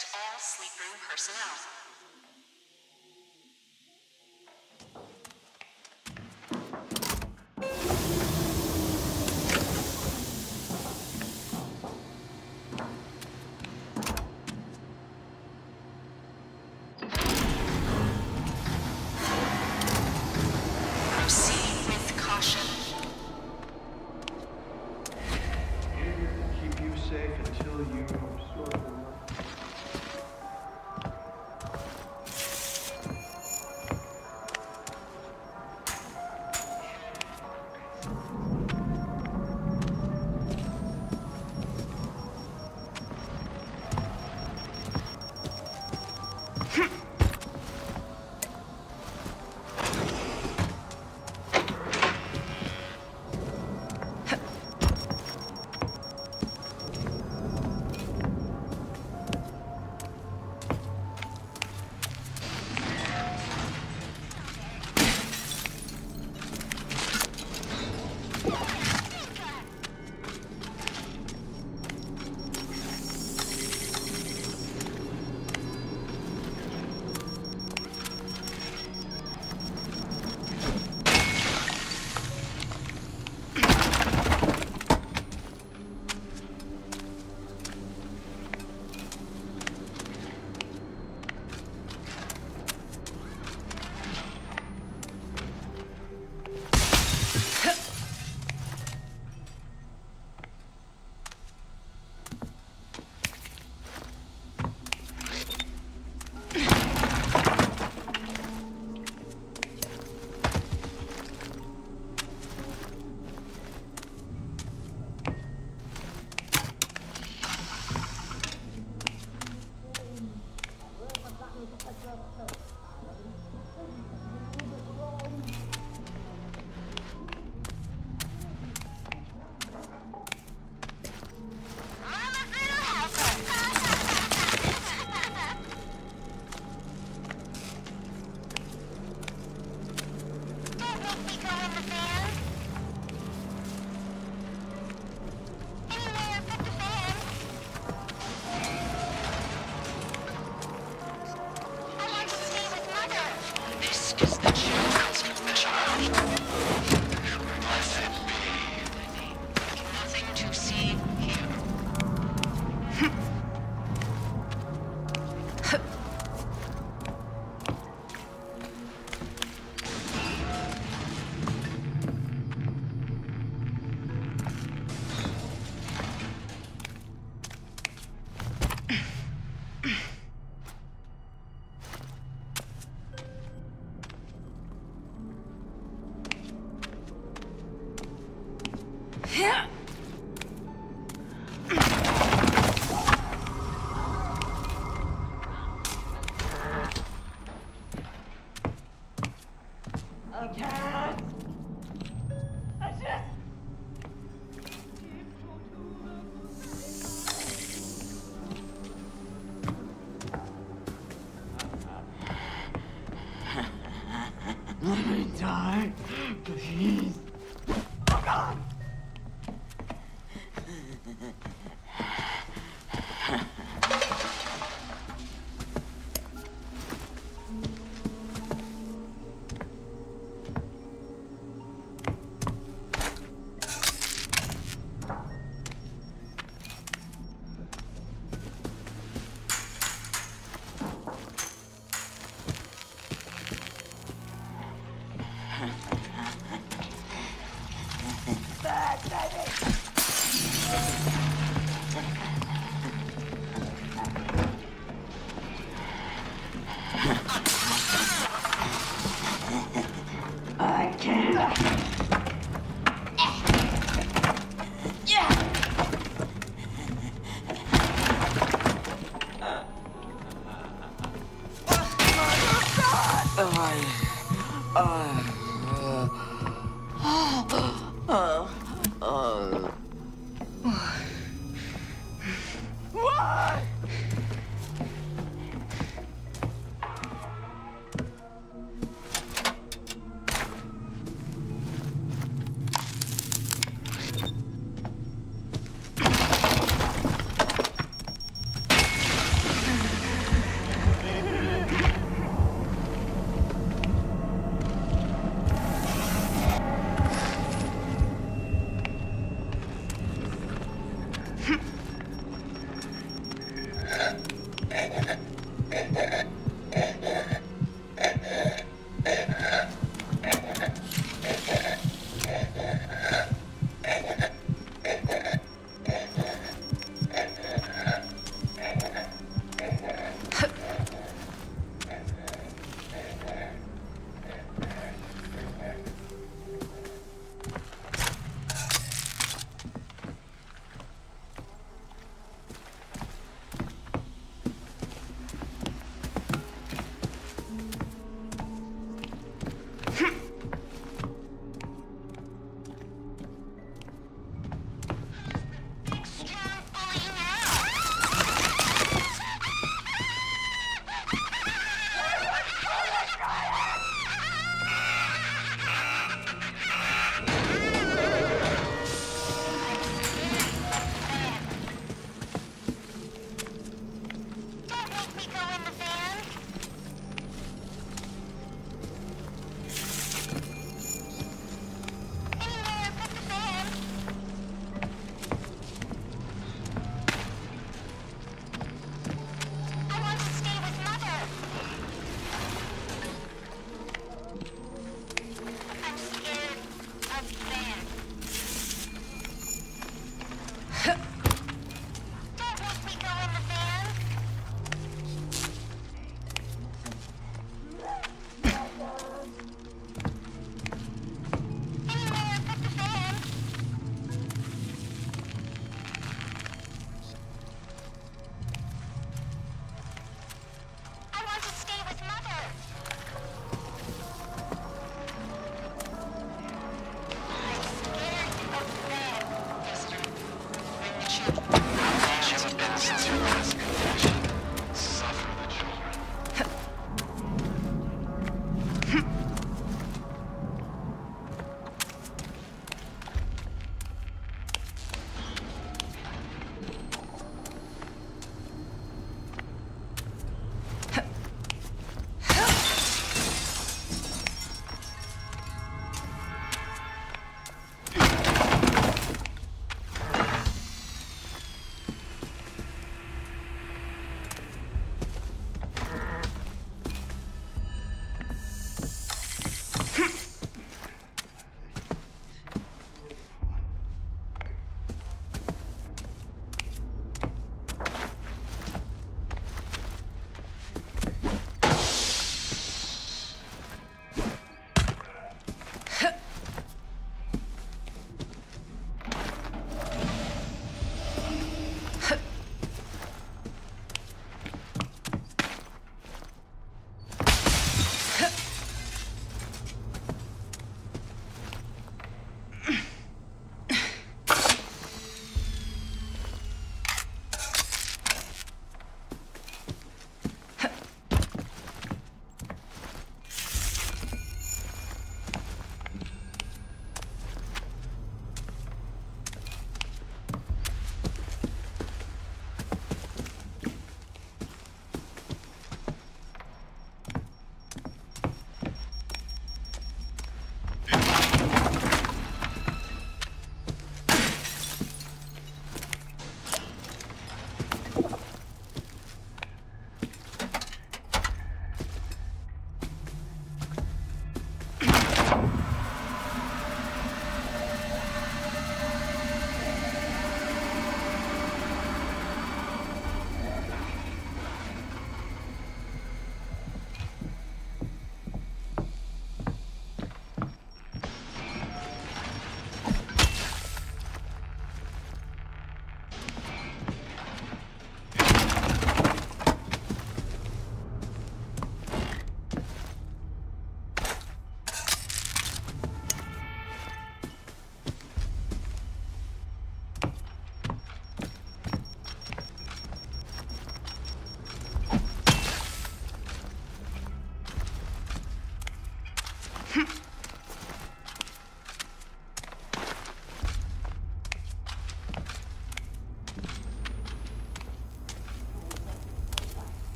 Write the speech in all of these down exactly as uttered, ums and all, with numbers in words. to all sleep room personnel.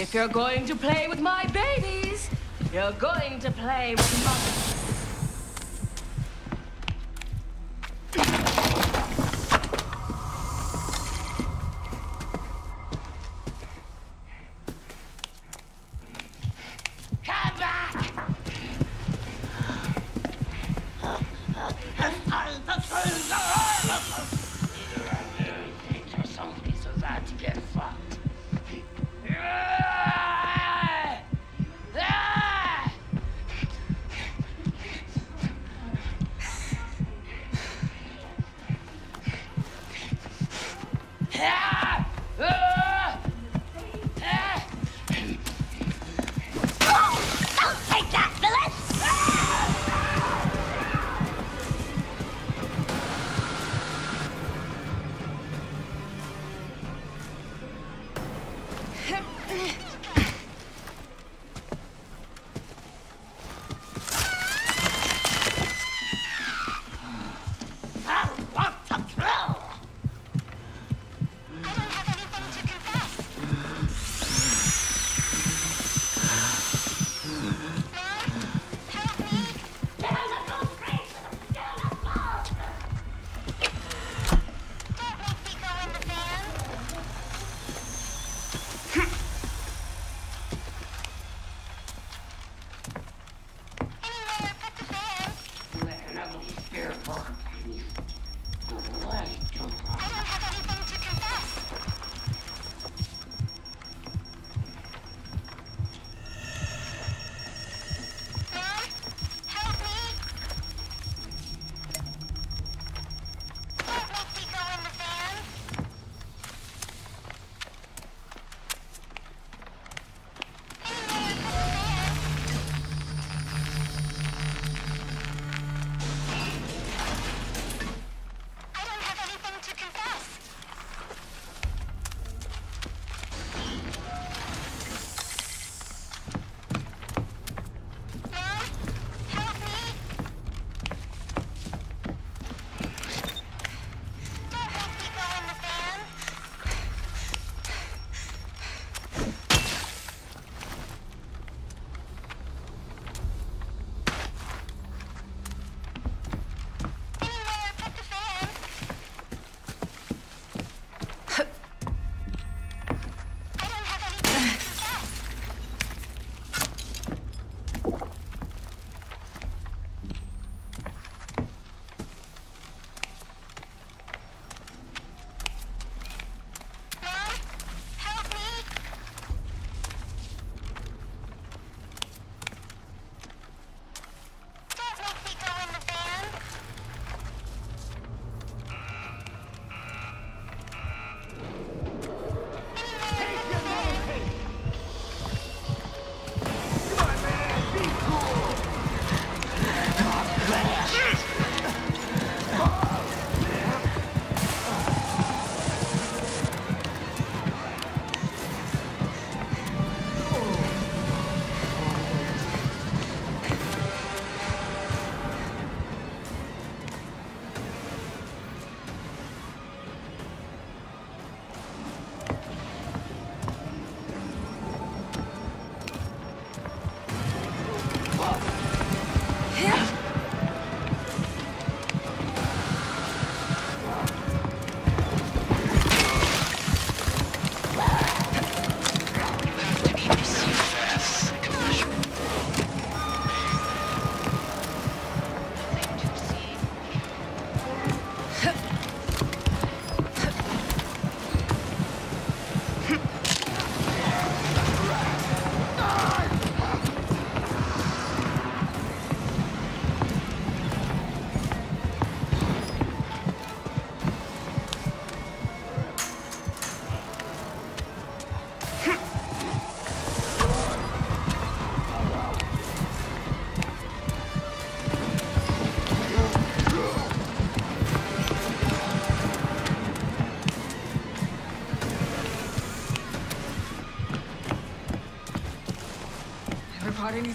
If you're going to play with my babies, you're going to play with mine.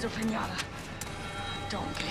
is a piñata. Donkey.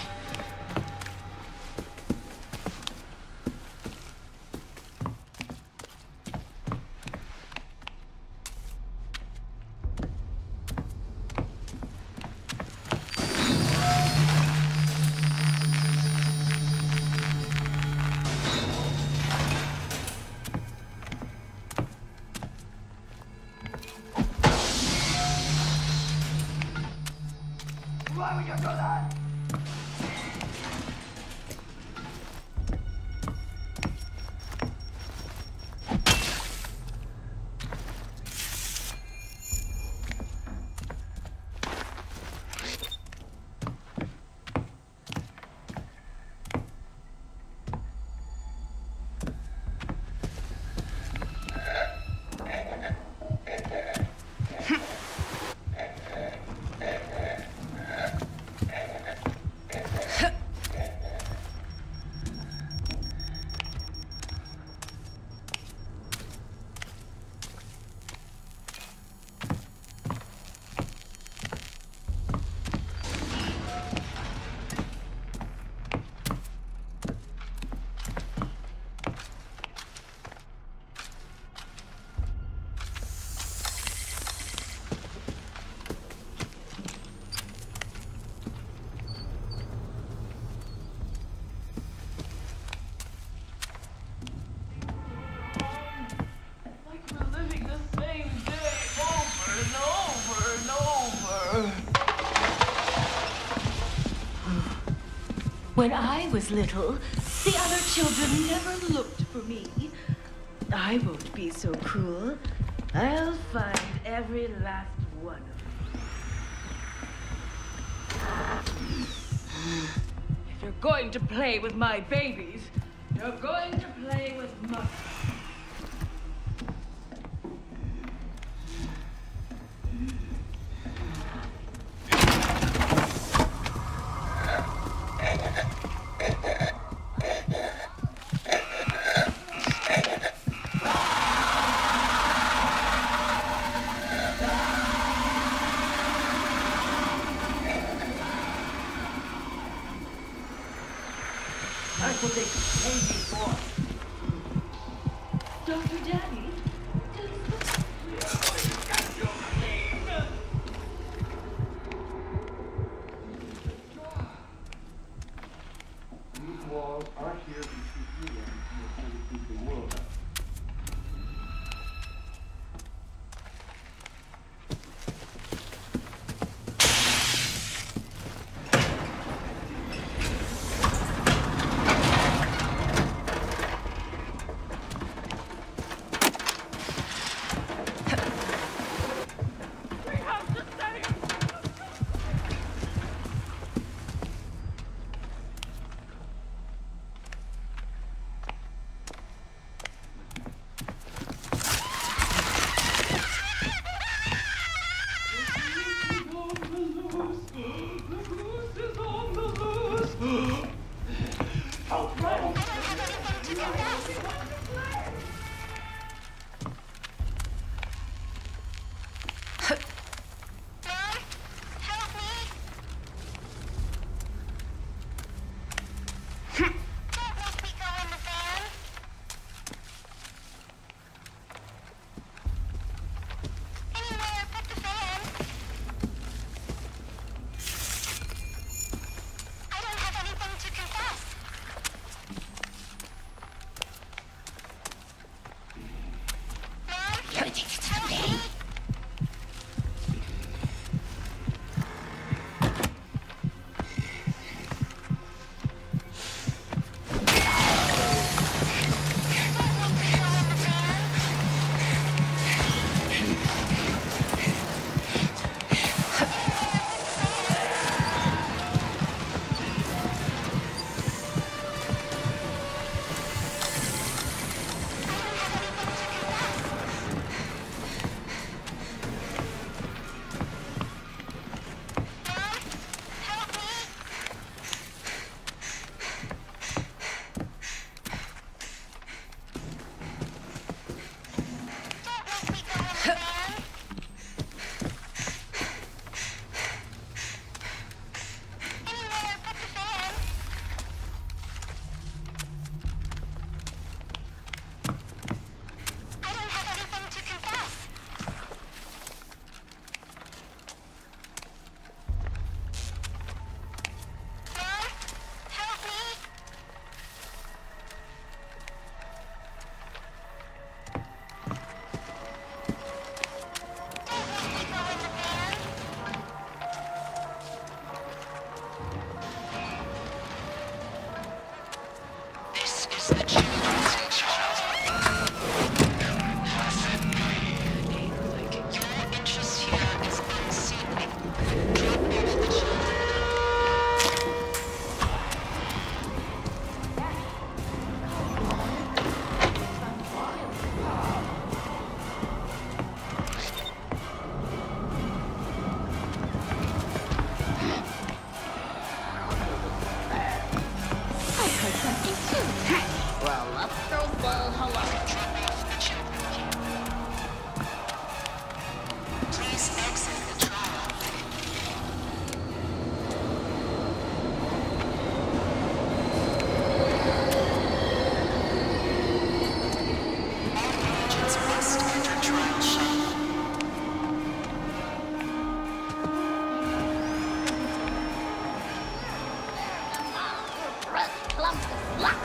When I was little, the other children never looked for me. I won't be so cruel. I'll find every last one of them. If you're going to play with my babies, you're going to play with mother. Roll up the wall, hello. Please exit the trial. All agents must enter trial shuttle. Run, clump, block.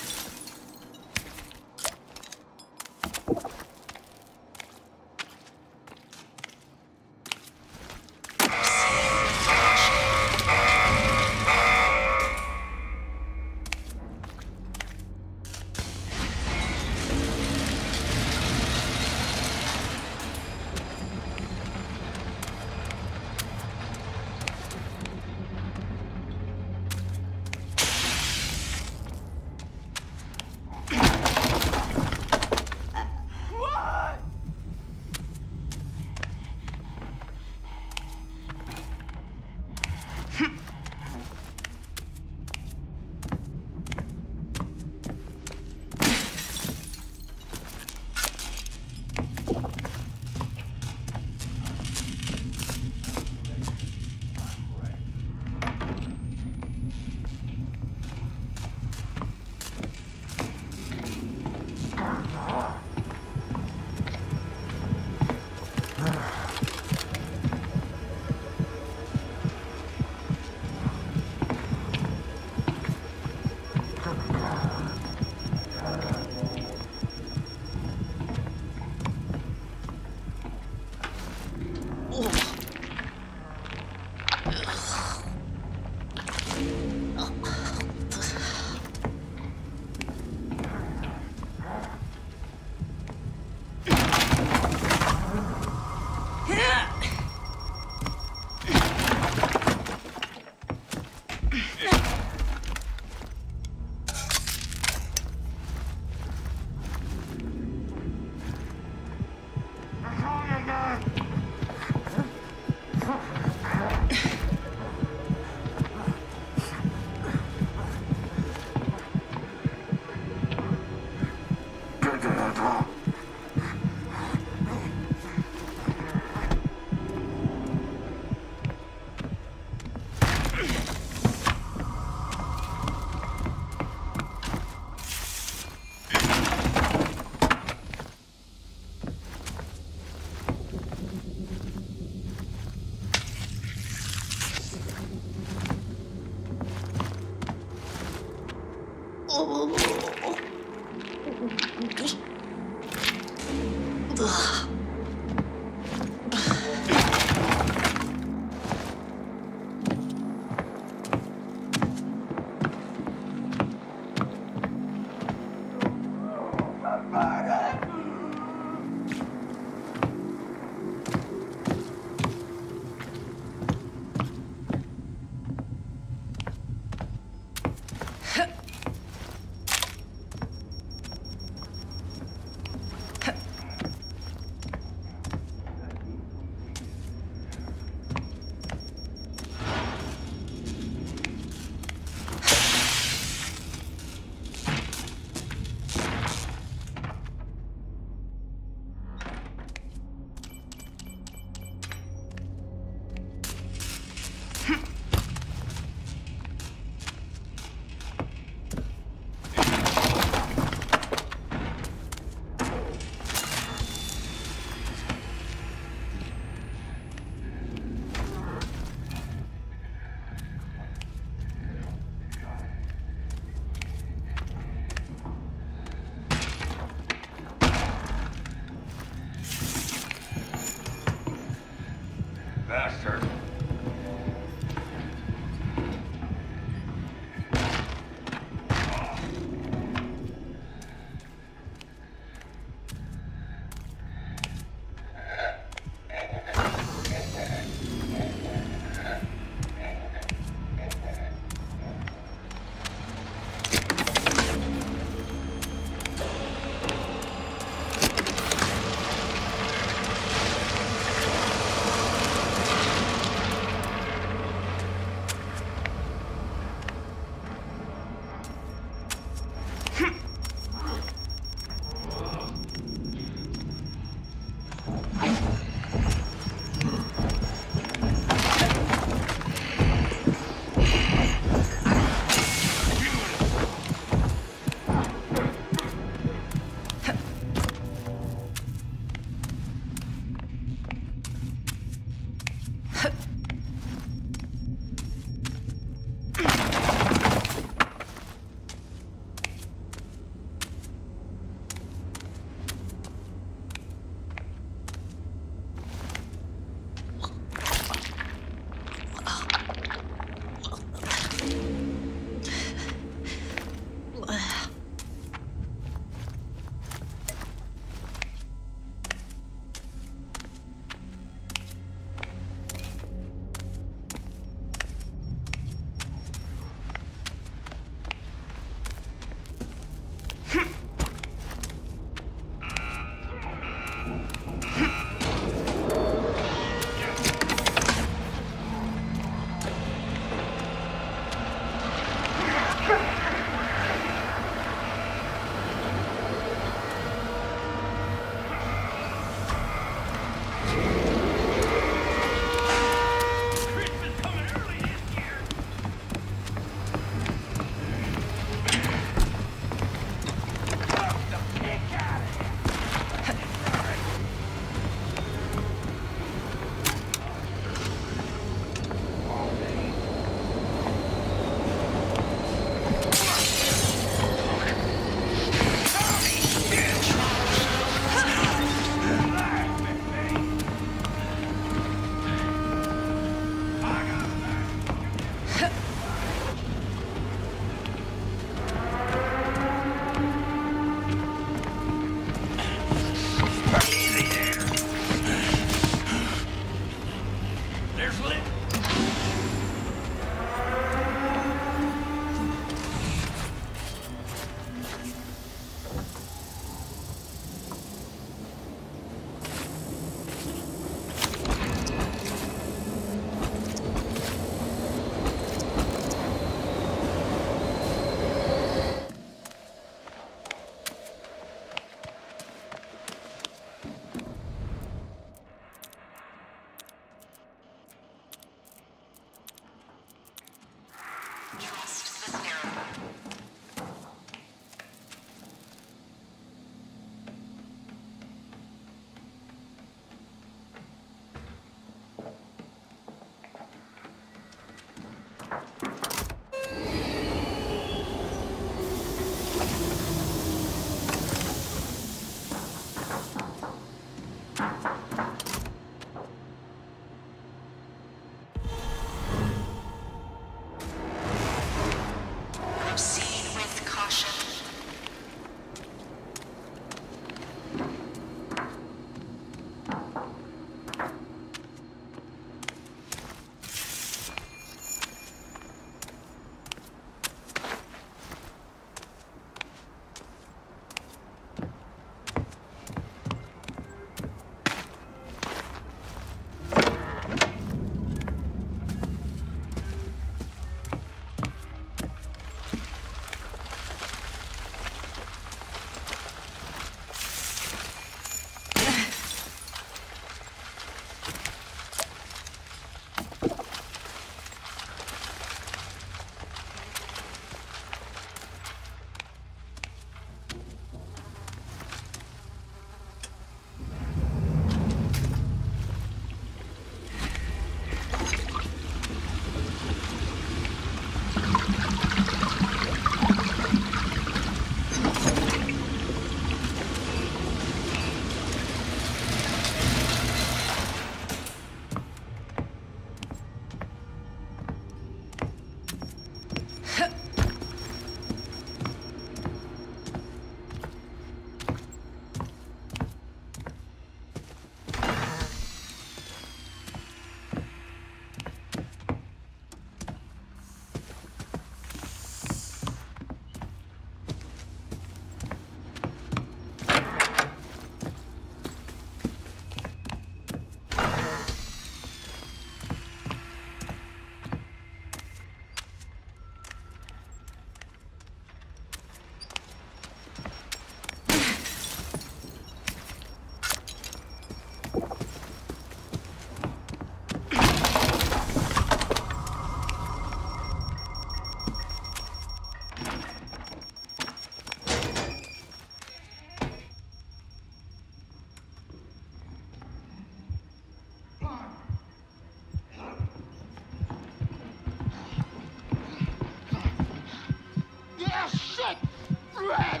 bread!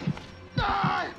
Ah!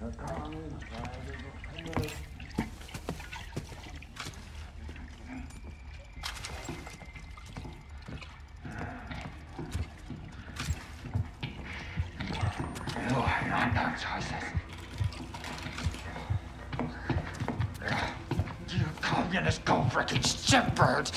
You communist go Ricketts Shepherd!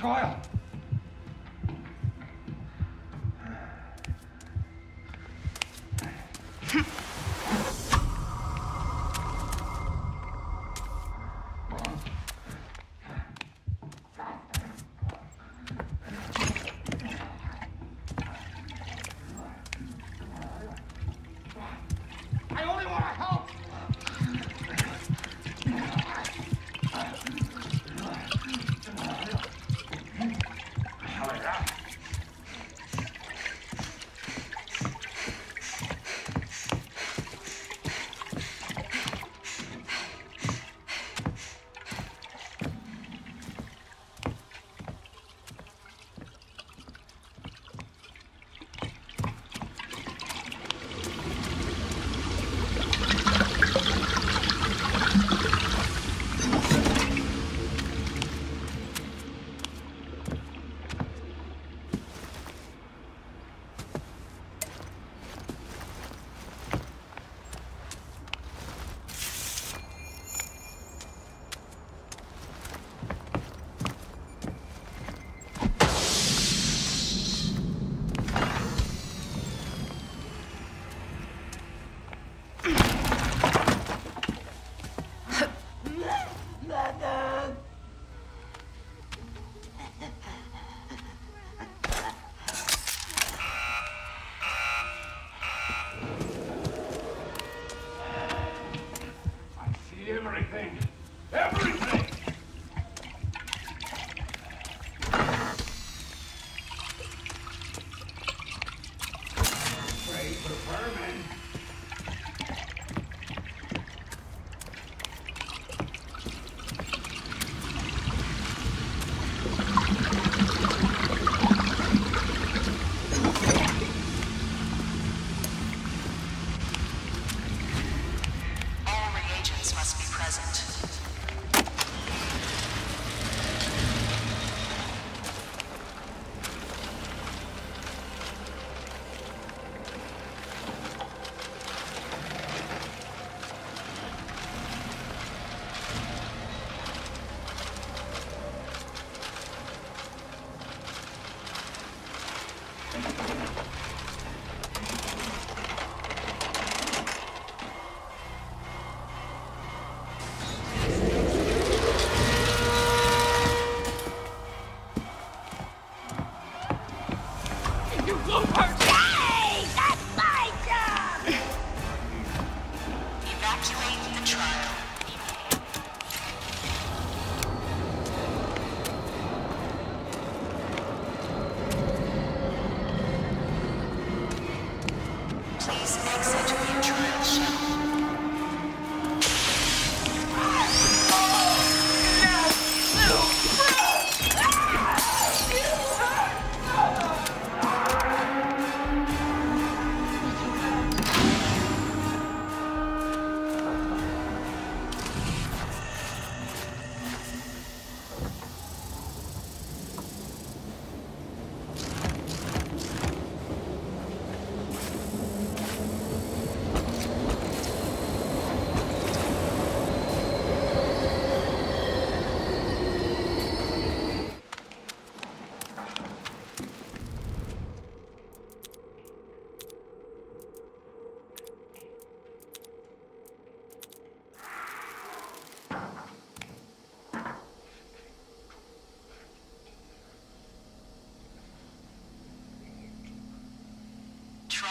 Soil.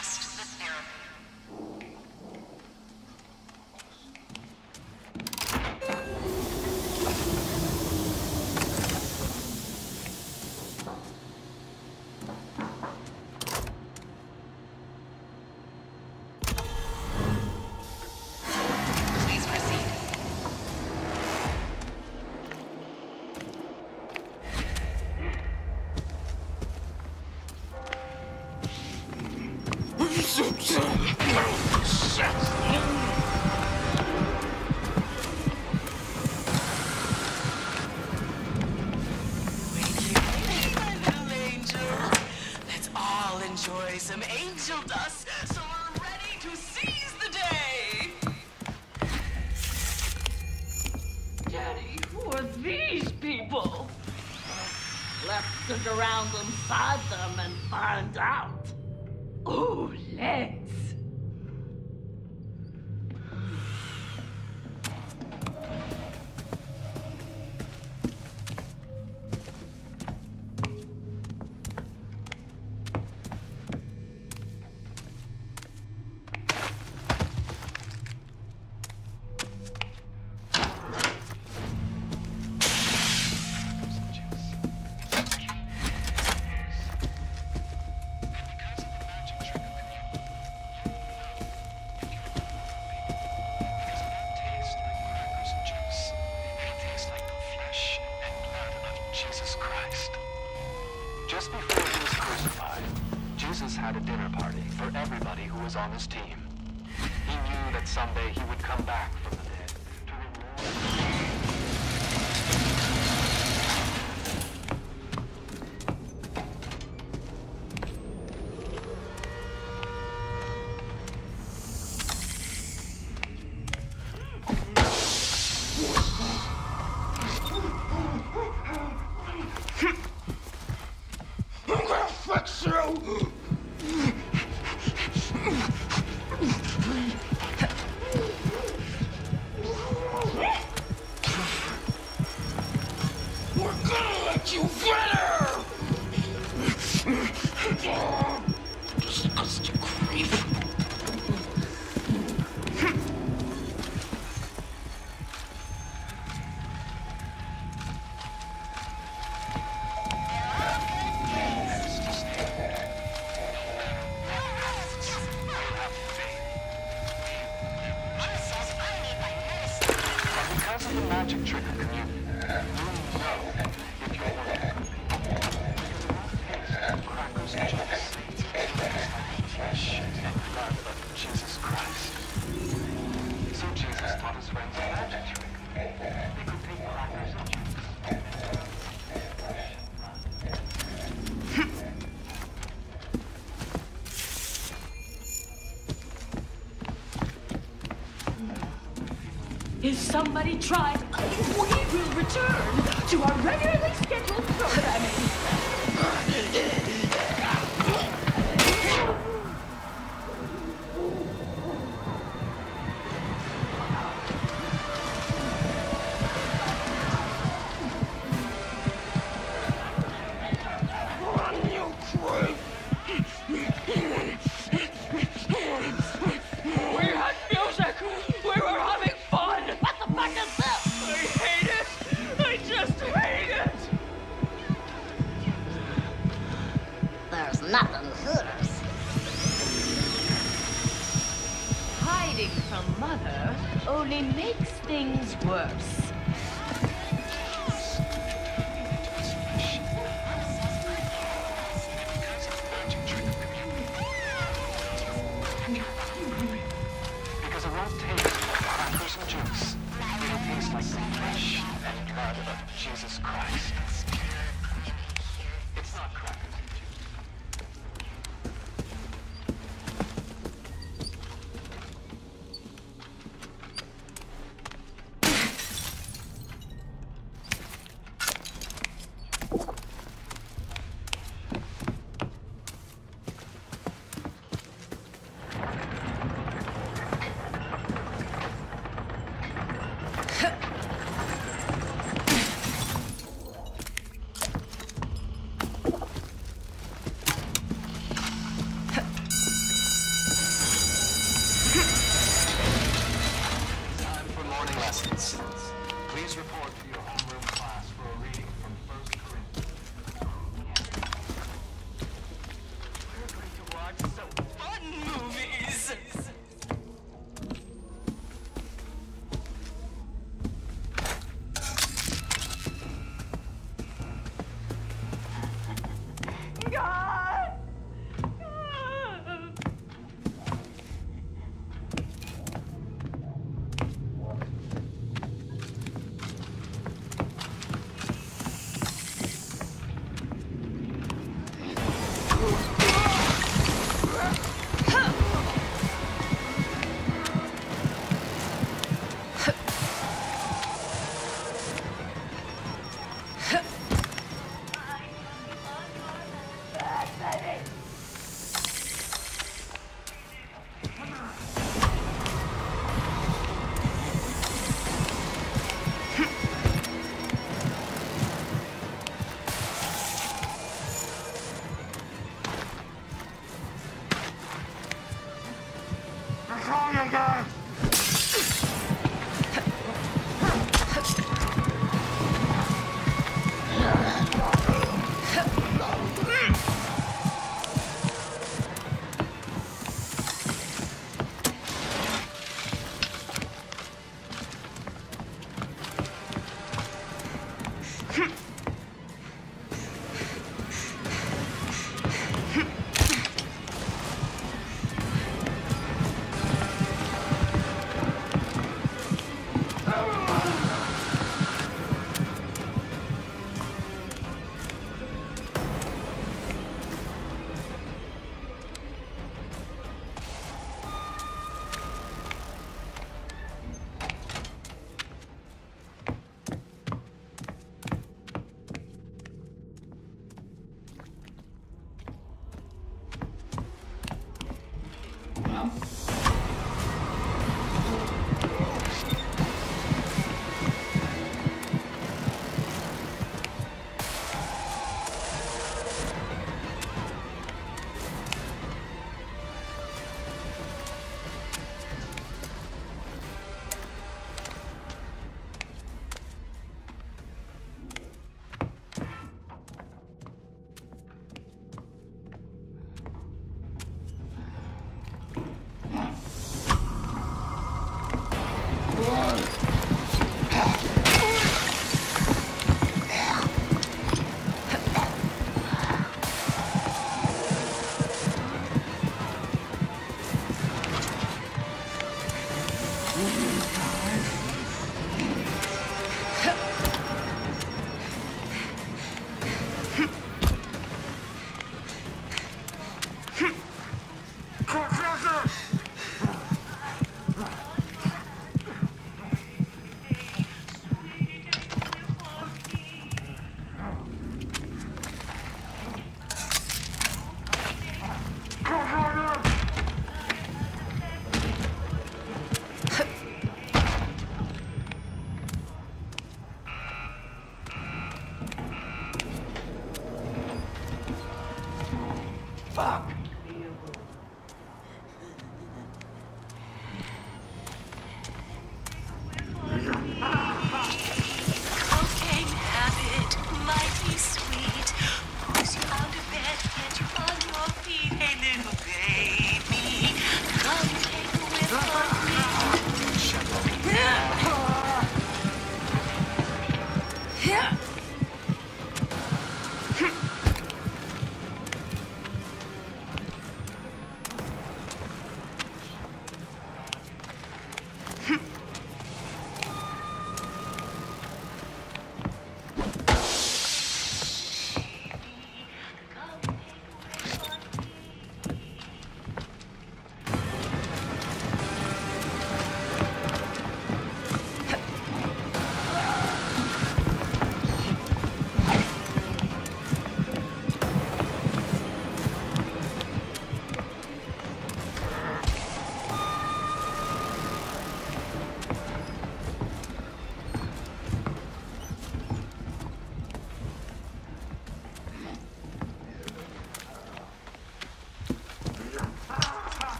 lost the theorem. Please proceed. Enjoy some angel dust, so we're ready to seize the day! Daddy, who are these people? Let's look around inside them and find out. Oh, let's! Just before he was crucified, Jesus had a dinner party for everybody who was on his team. He knew that someday he would come back from the dead to If somebody tries, we will return to our regularly scheduled programming. Mother only makes things worse. Because it won't taste like crackers and juice. It'll taste like the flesh and blood of Jesus Christ. It's not crackers. lessons. Please report to your homeroom class for a reading from First Corinthians. We're going to watch some fun movies!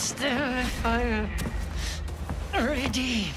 bless them if I am redeemed.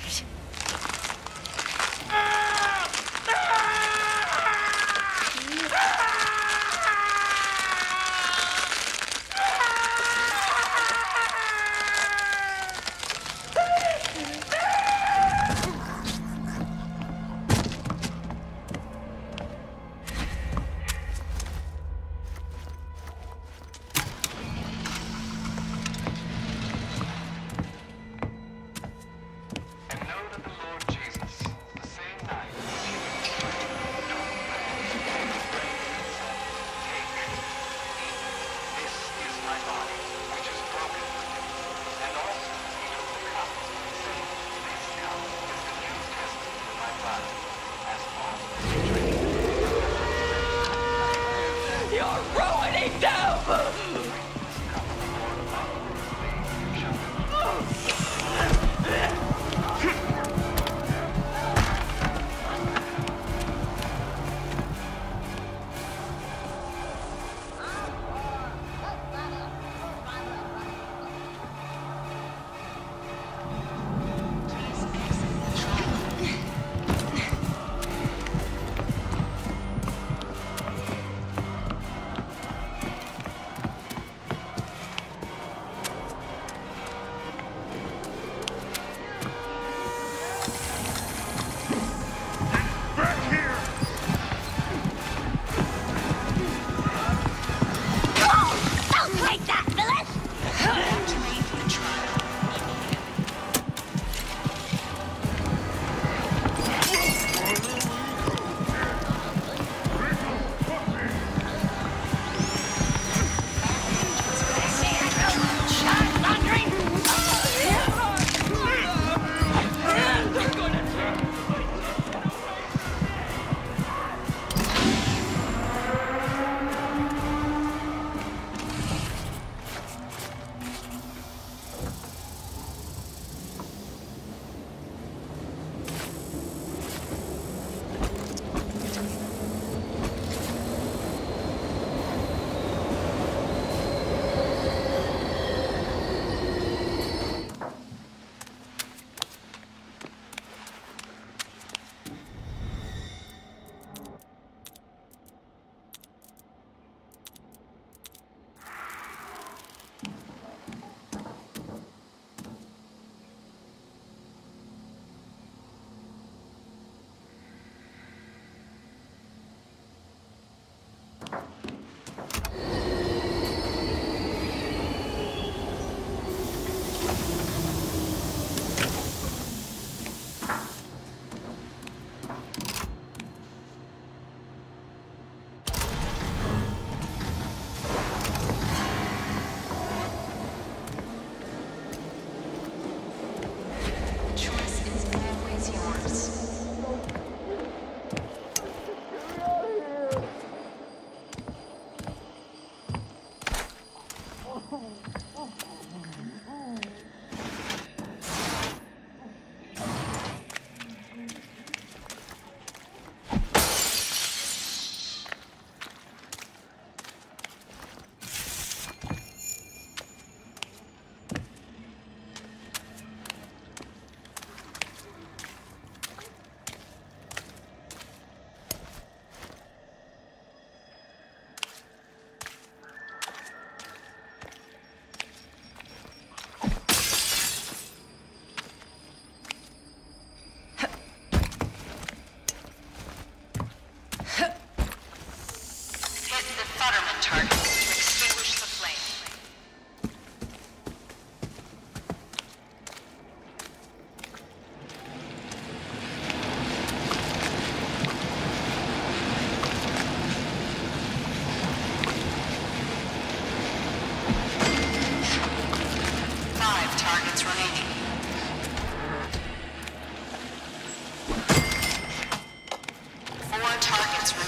Targets remaining.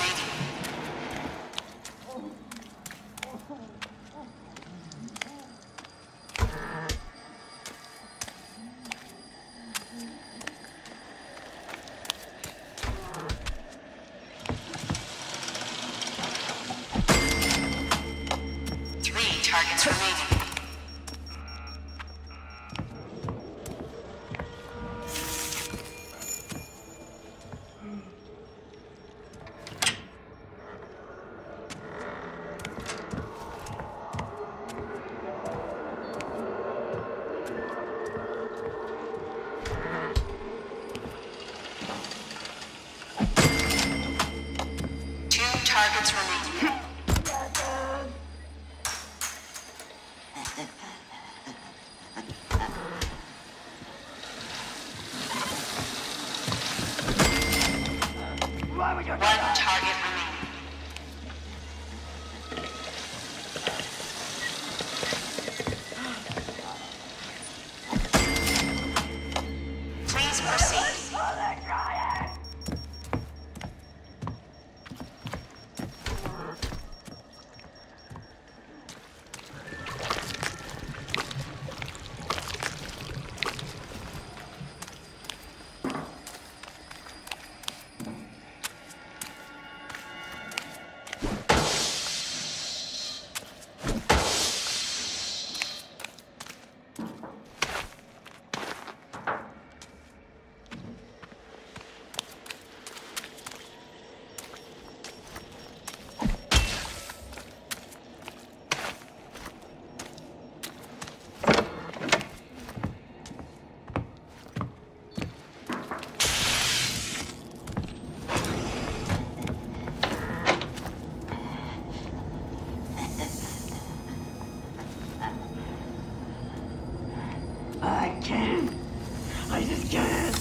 can't. I just can't.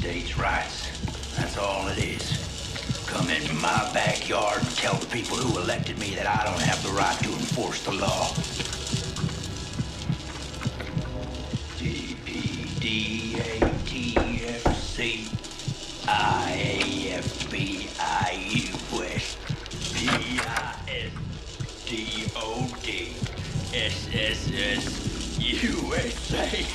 states' rights. That's all it is. Come into my backyard and tell the people who elected me that I don't have the right to enforce the law. U S A.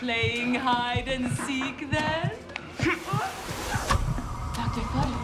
Playing hide and seek then? Doctor Potter.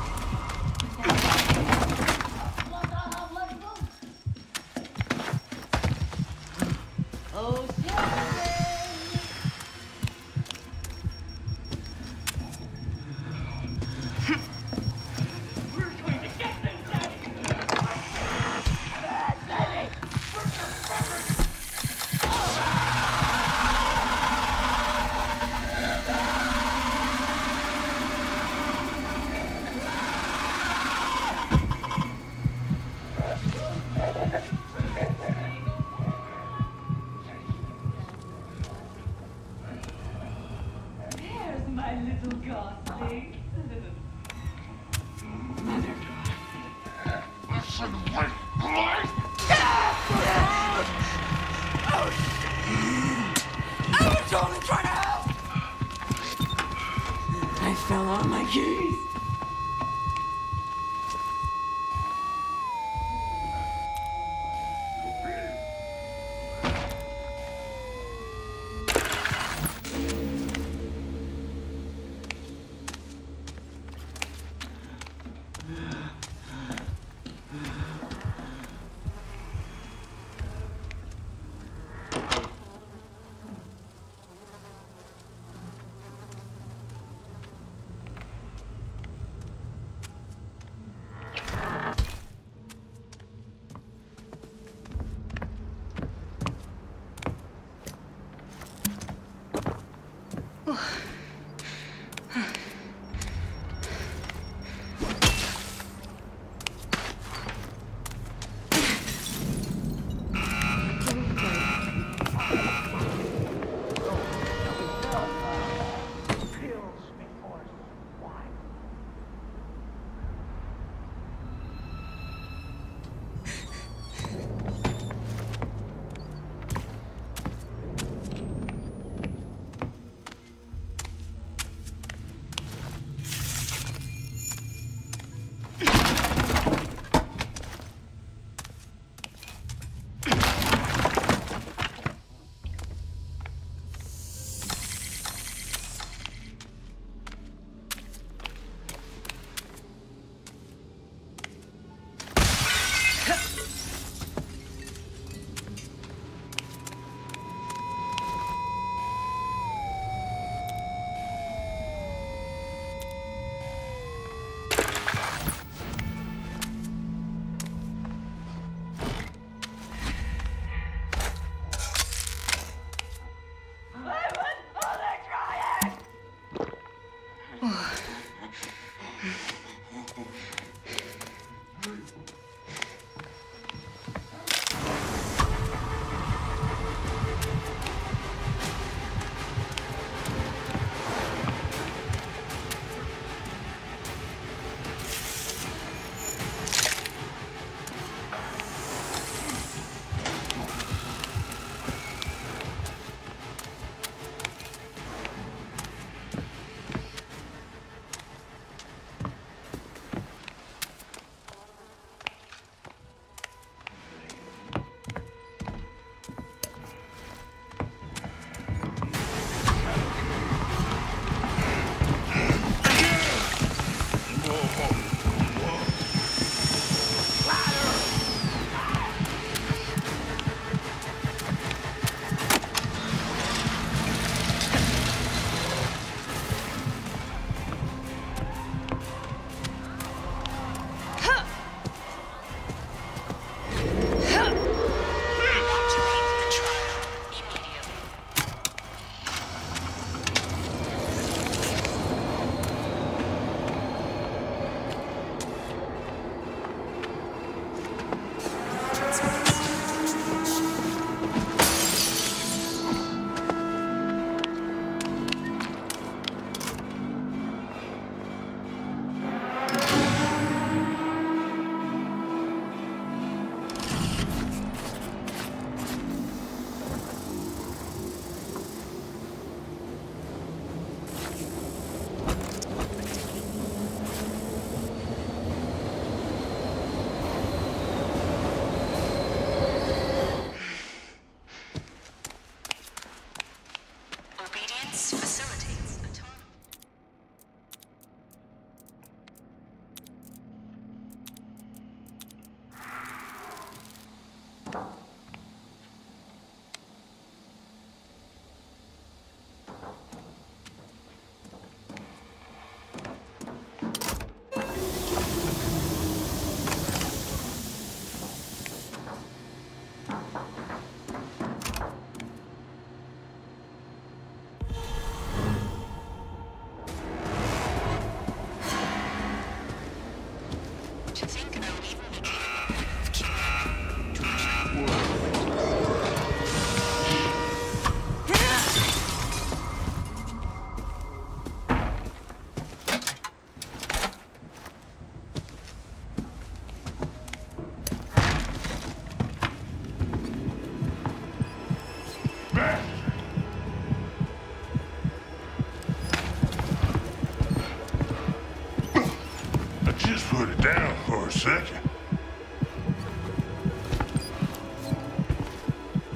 just put it down for a second.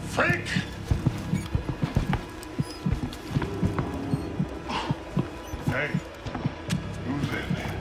Frank! Hey, who's in there?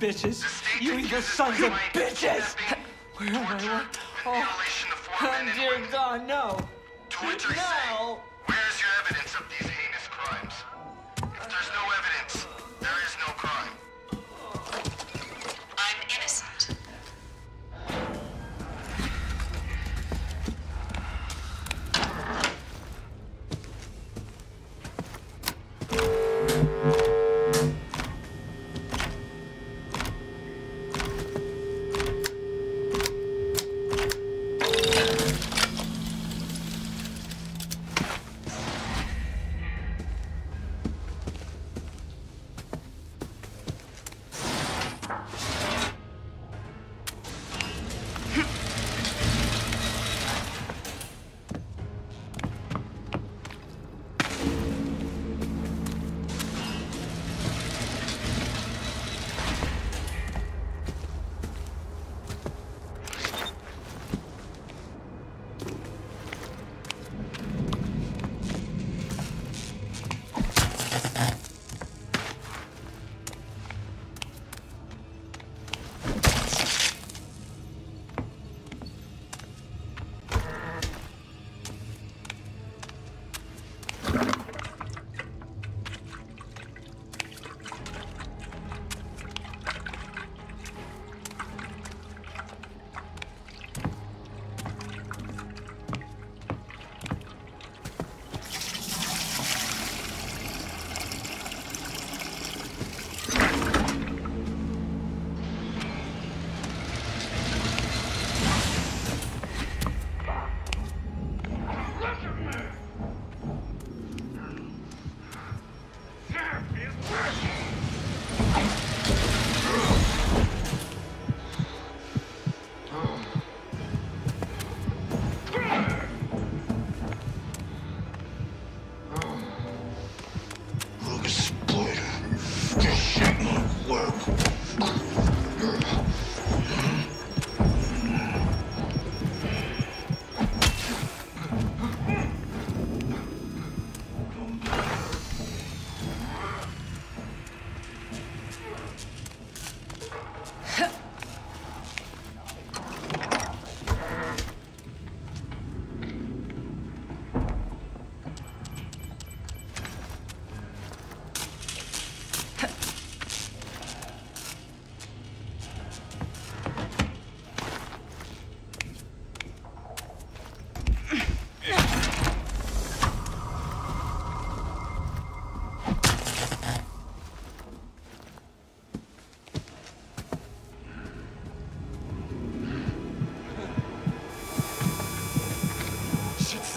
Bitches. You evil sons of bitches! Where am I? Oh, and dear God, no! To which I say, where is your evidence of these heinous crimes? If there's no evidence, there is no crime. I'm innocent.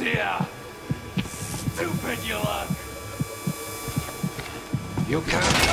dear. Stupid you look. You can't.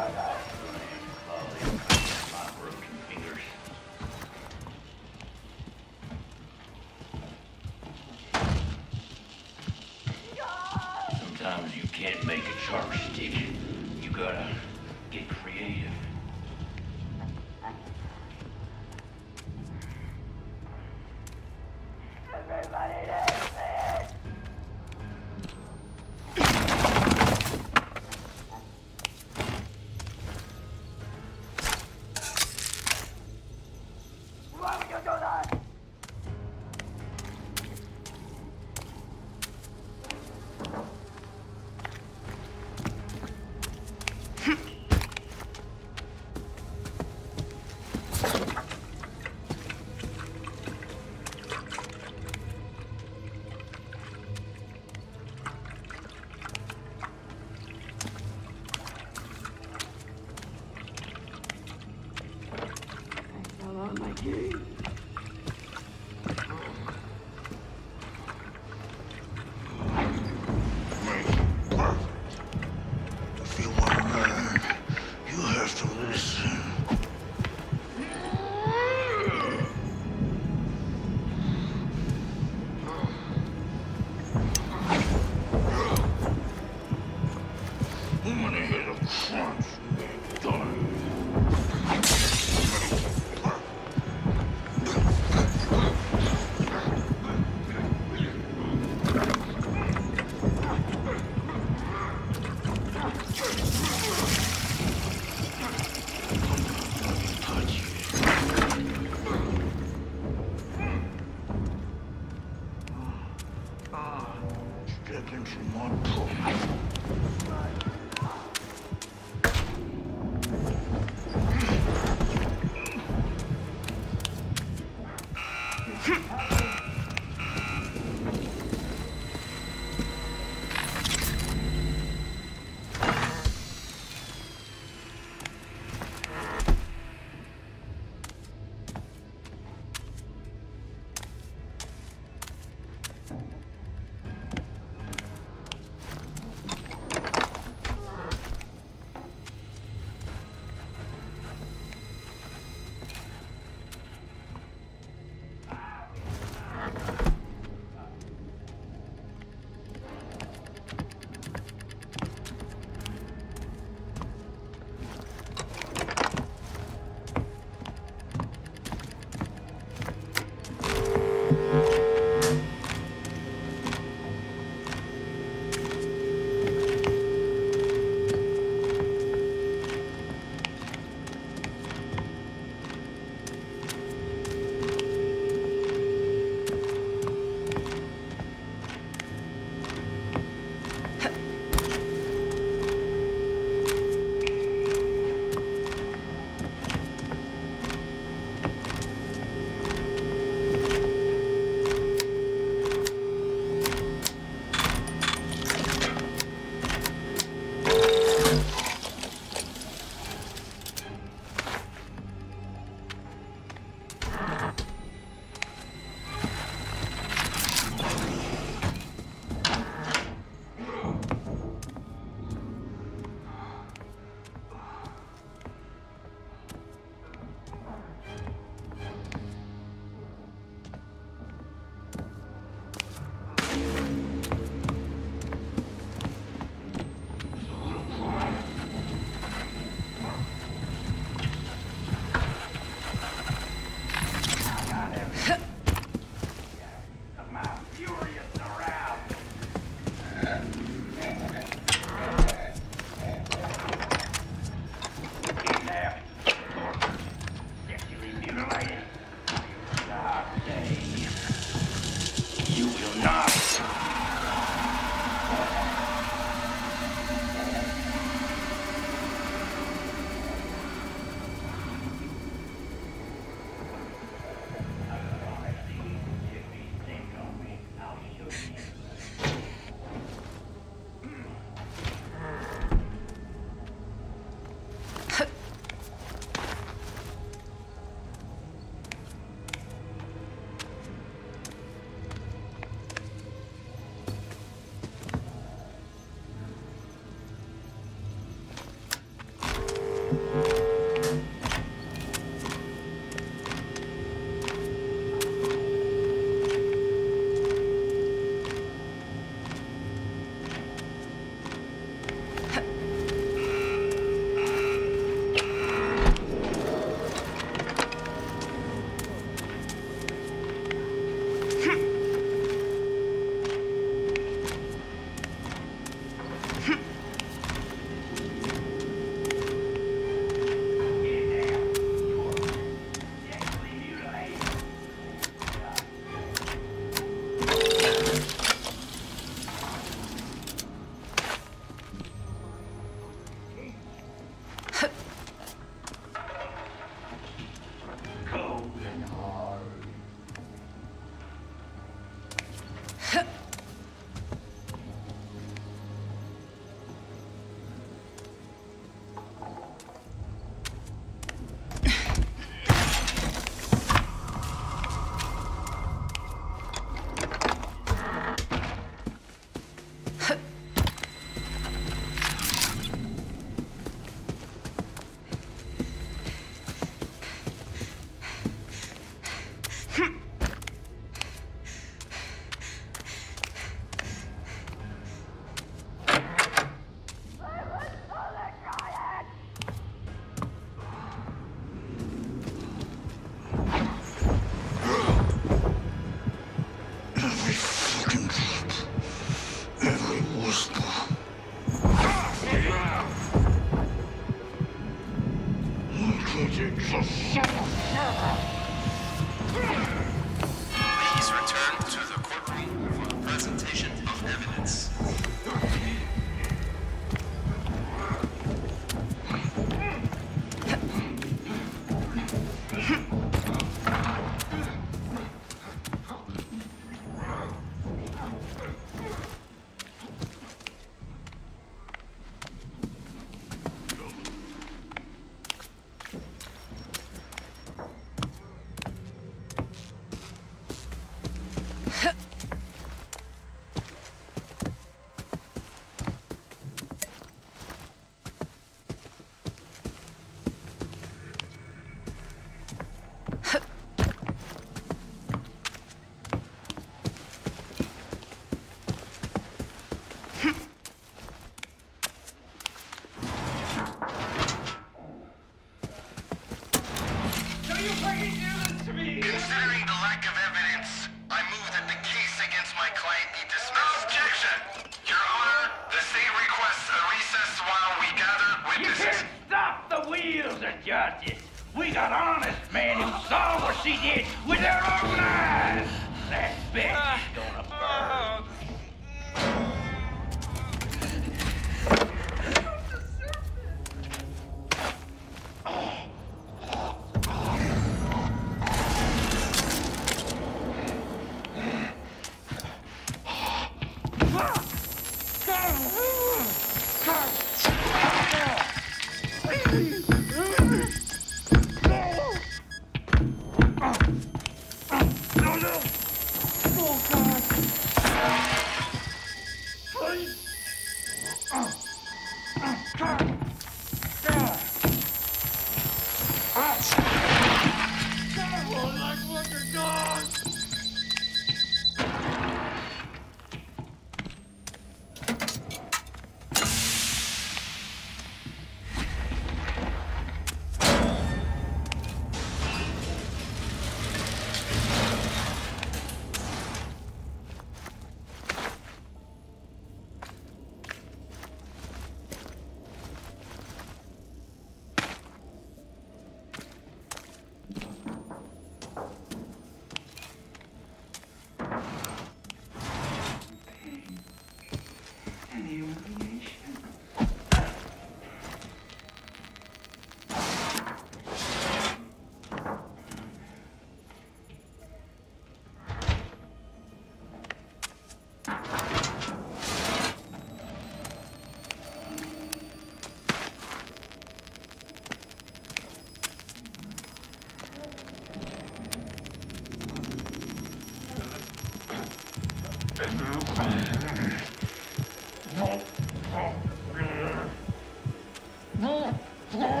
No. Thank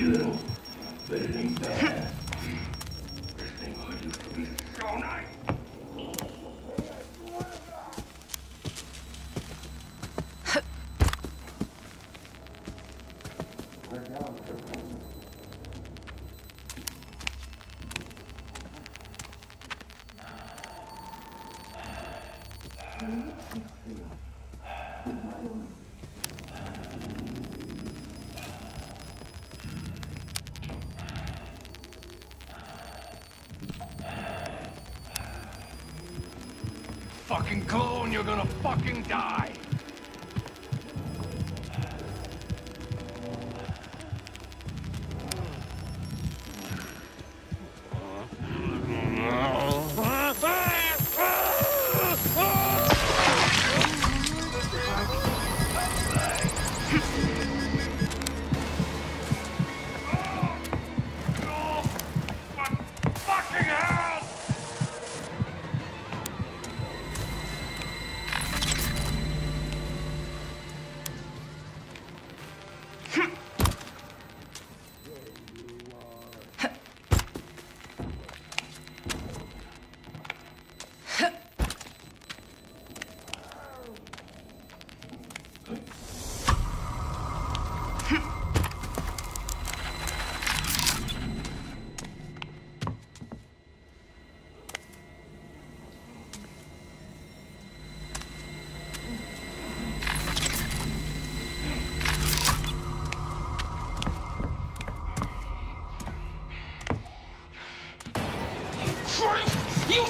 you, little. But it ain't bad. This thing would used to be so nice. Fucking clone, you're gonna fucking die! You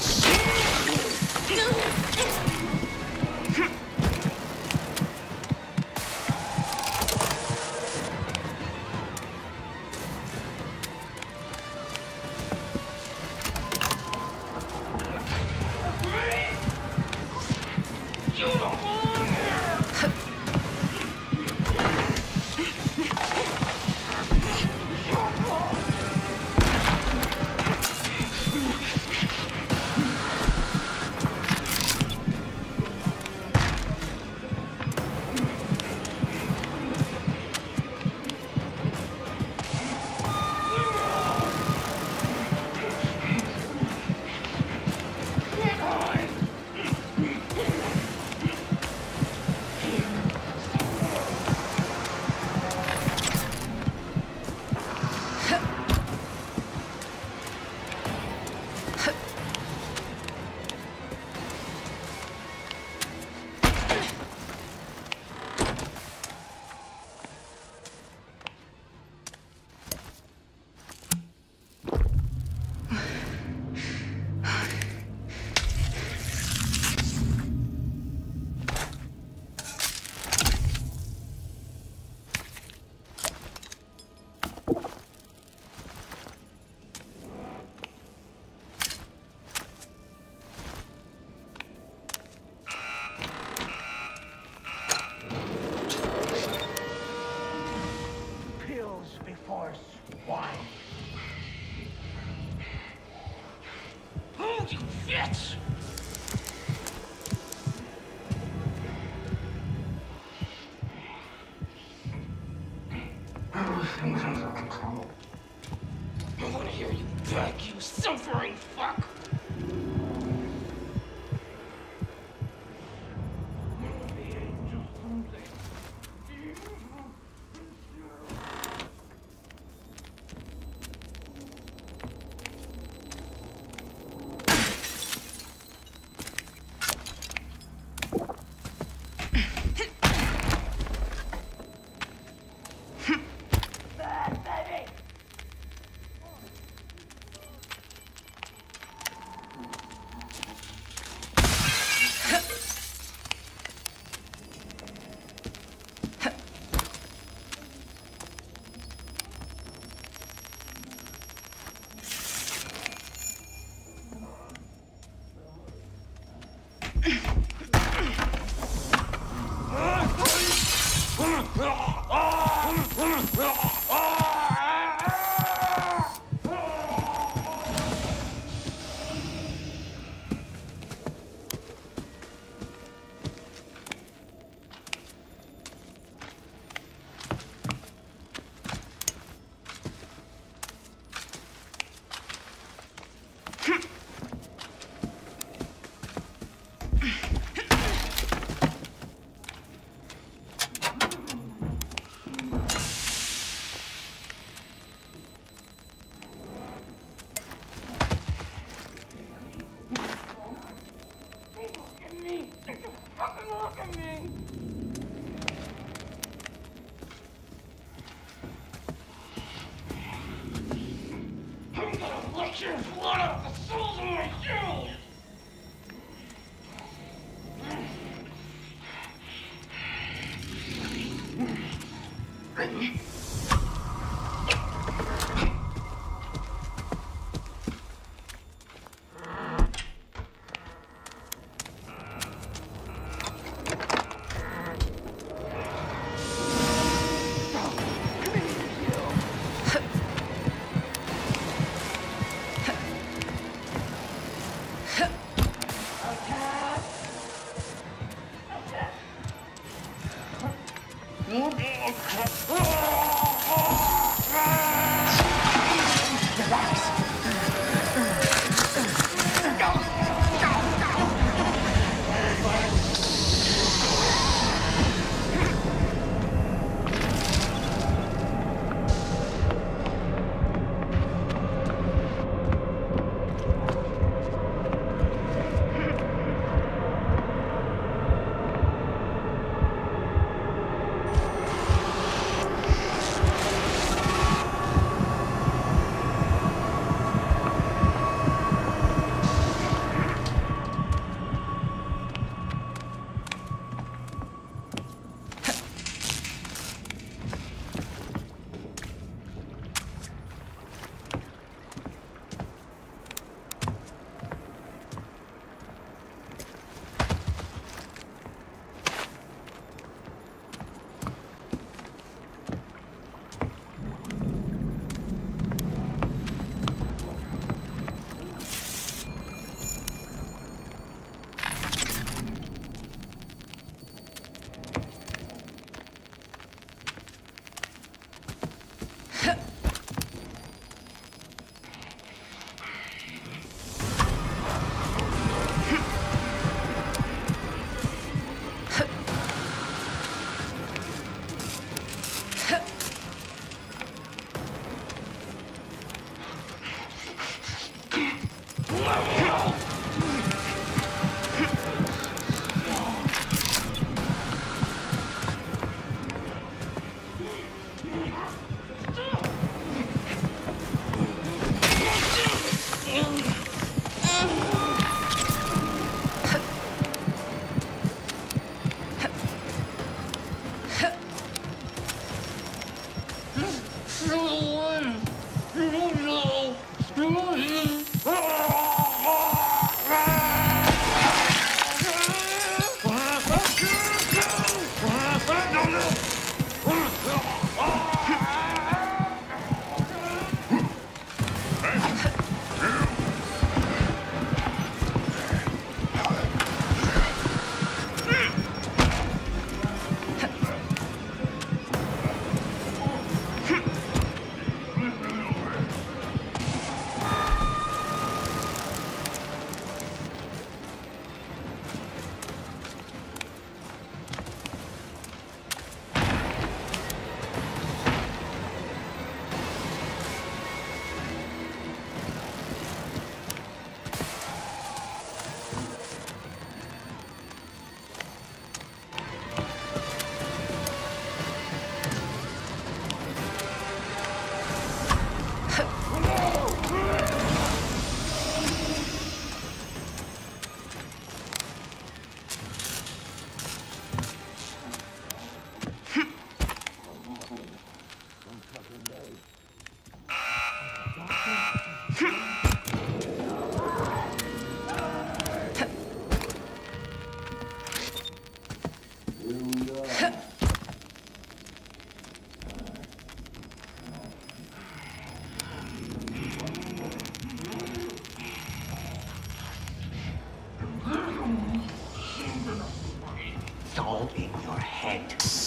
Stop!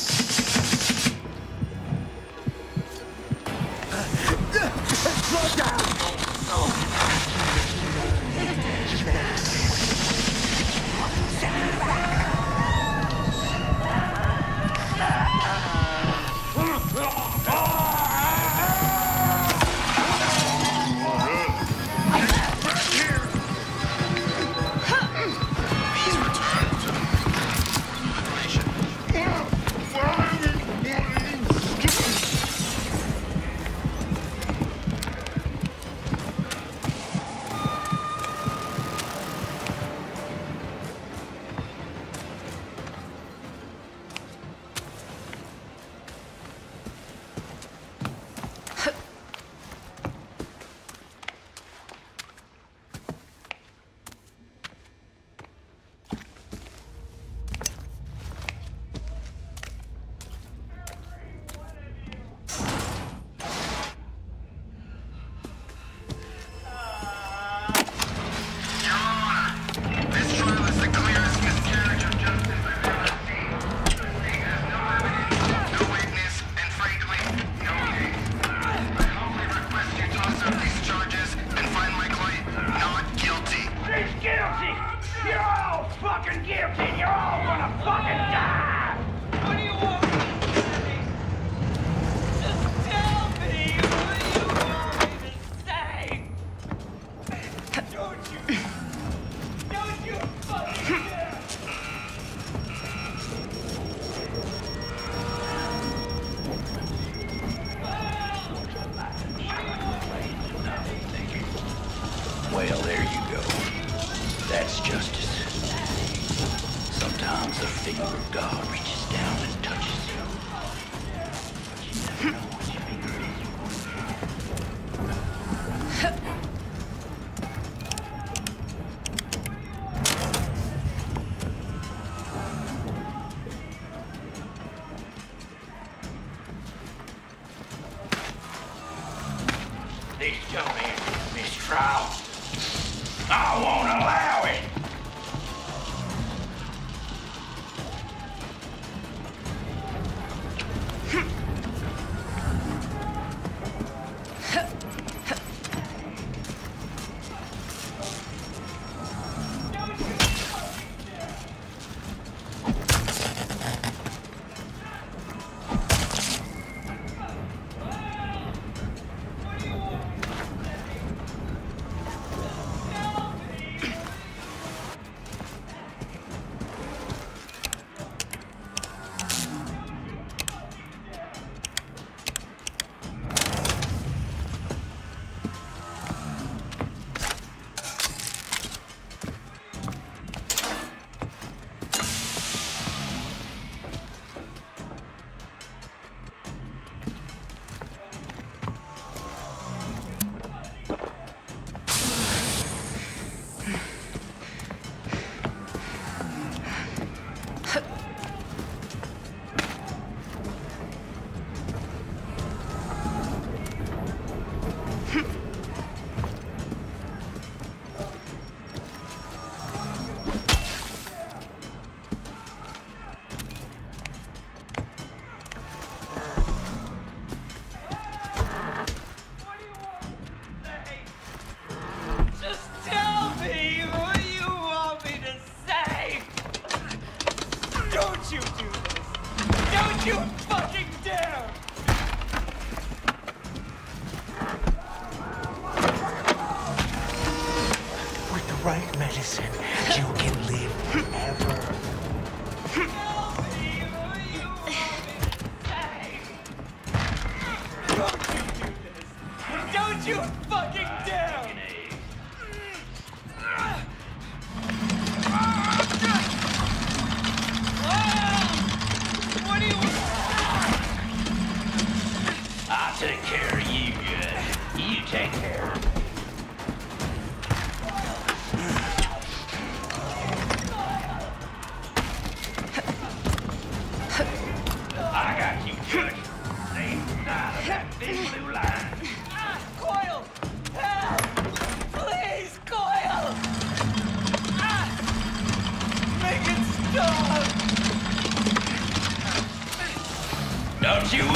Don't you move!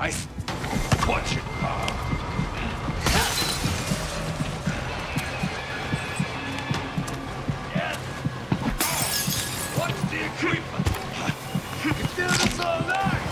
I watch it. Yes. Watch the equipment. You can do this all night.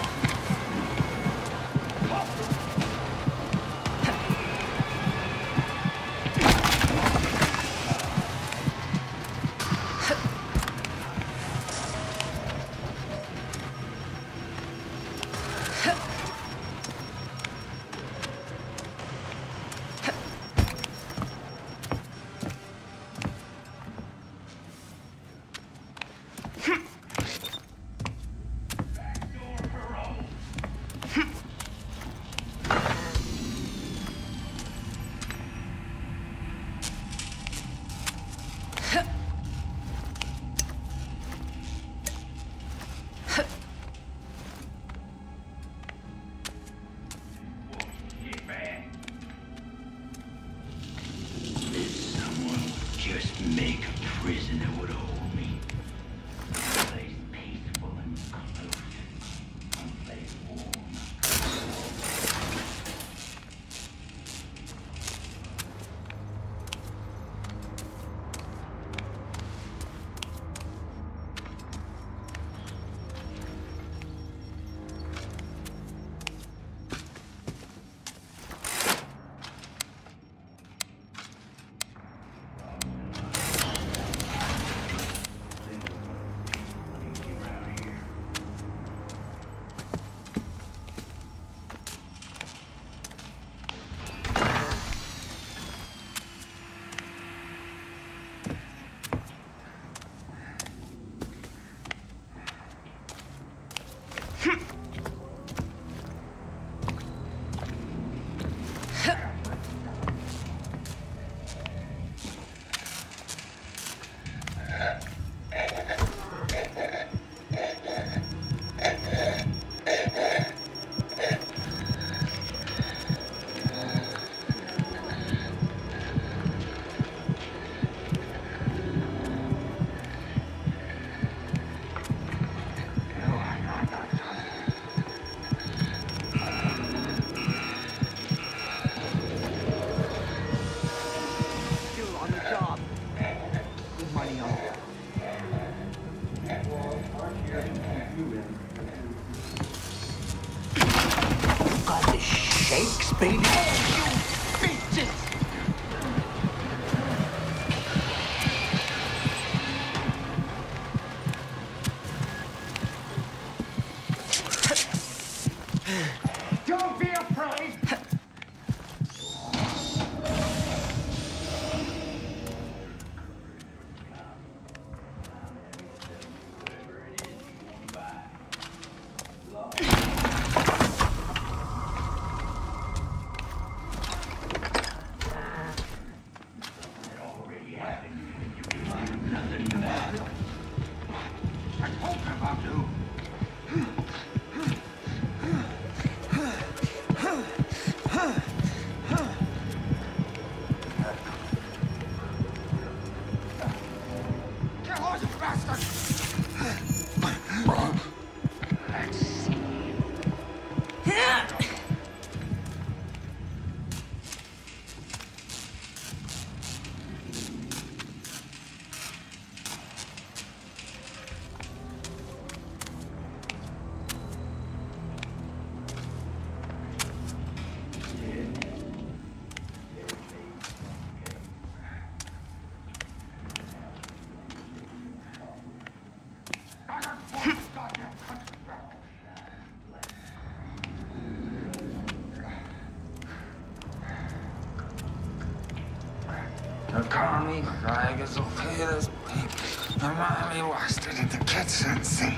It's okay, there's pink. My mommy washed it in the kitchen sink.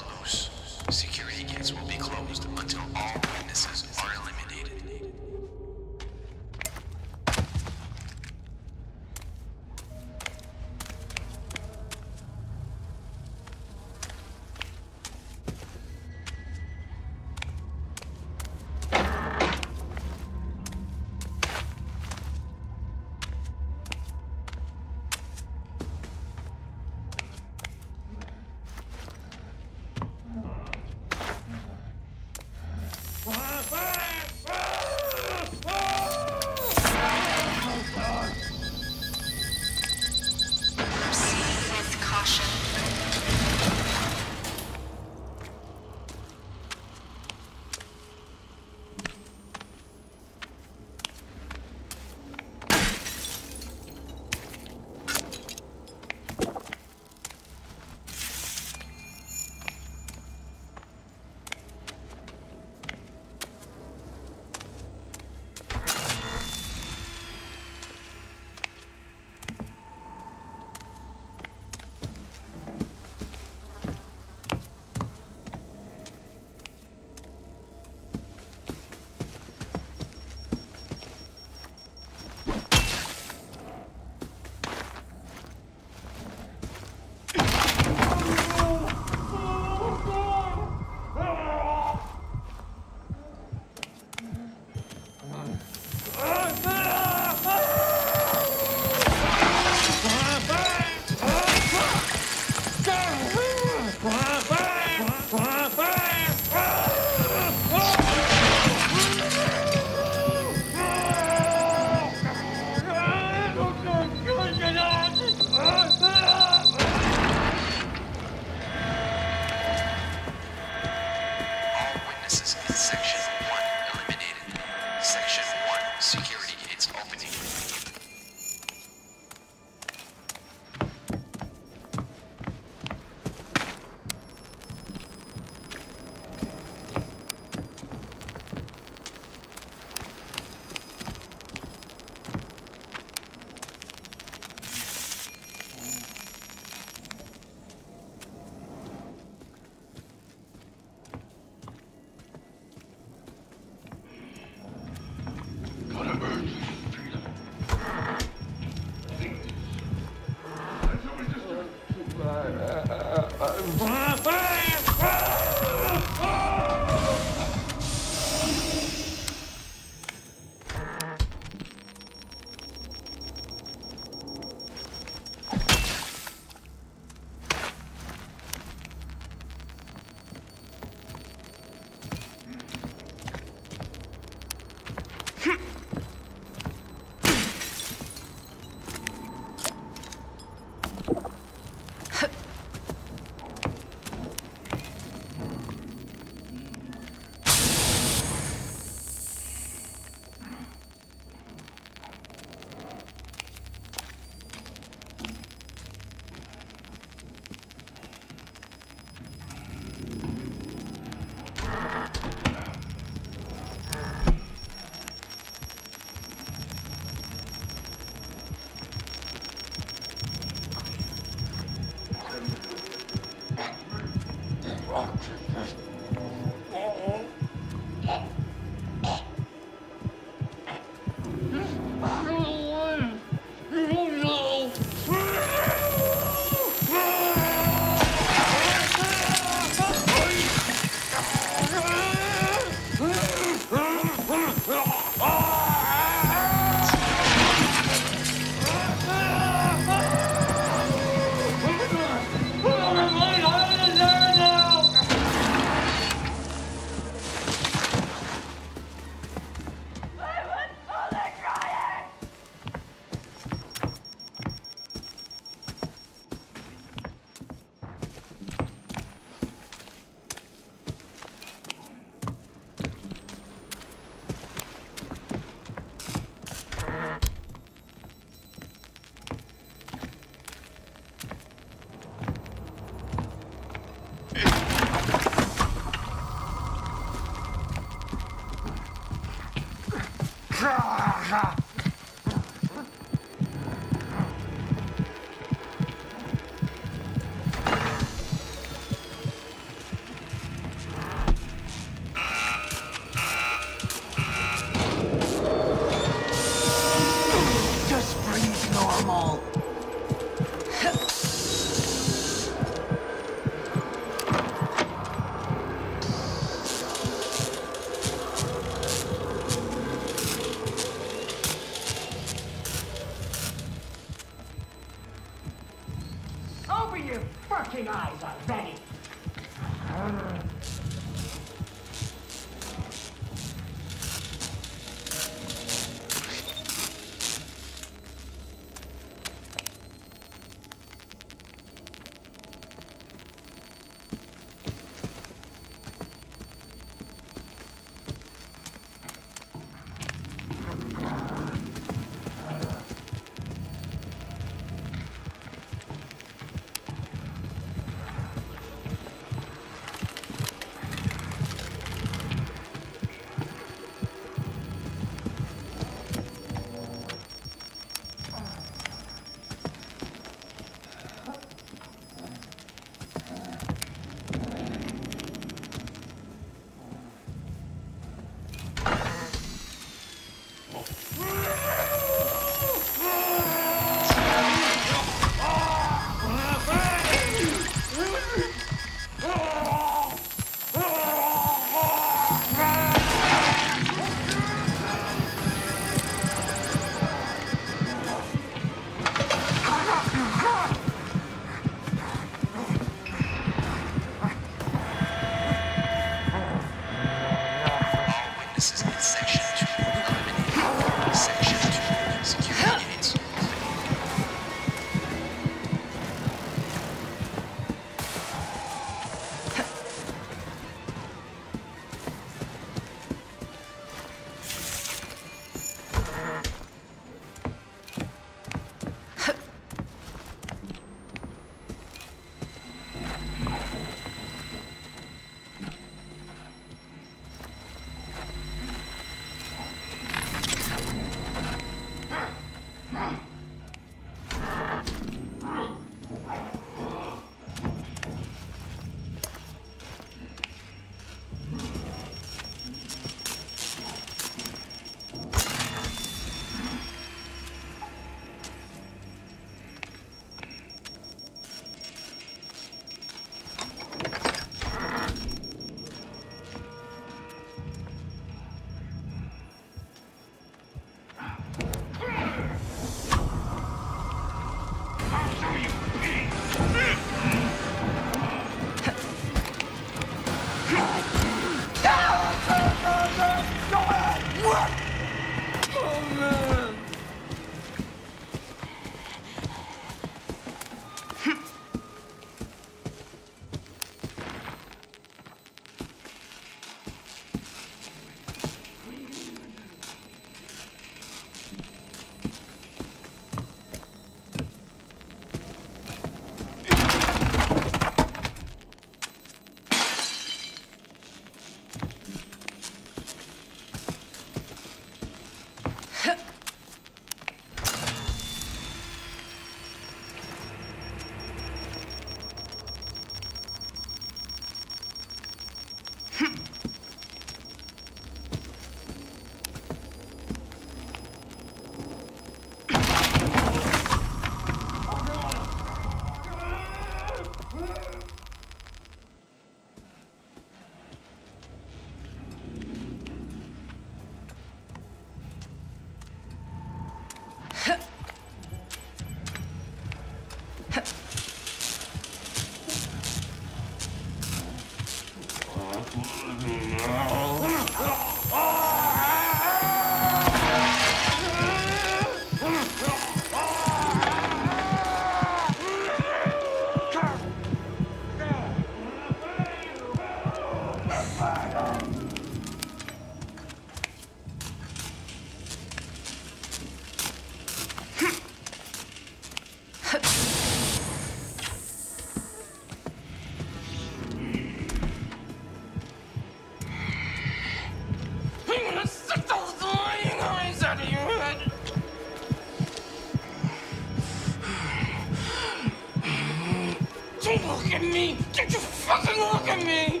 Don't look at me! Don't you fucking look at me!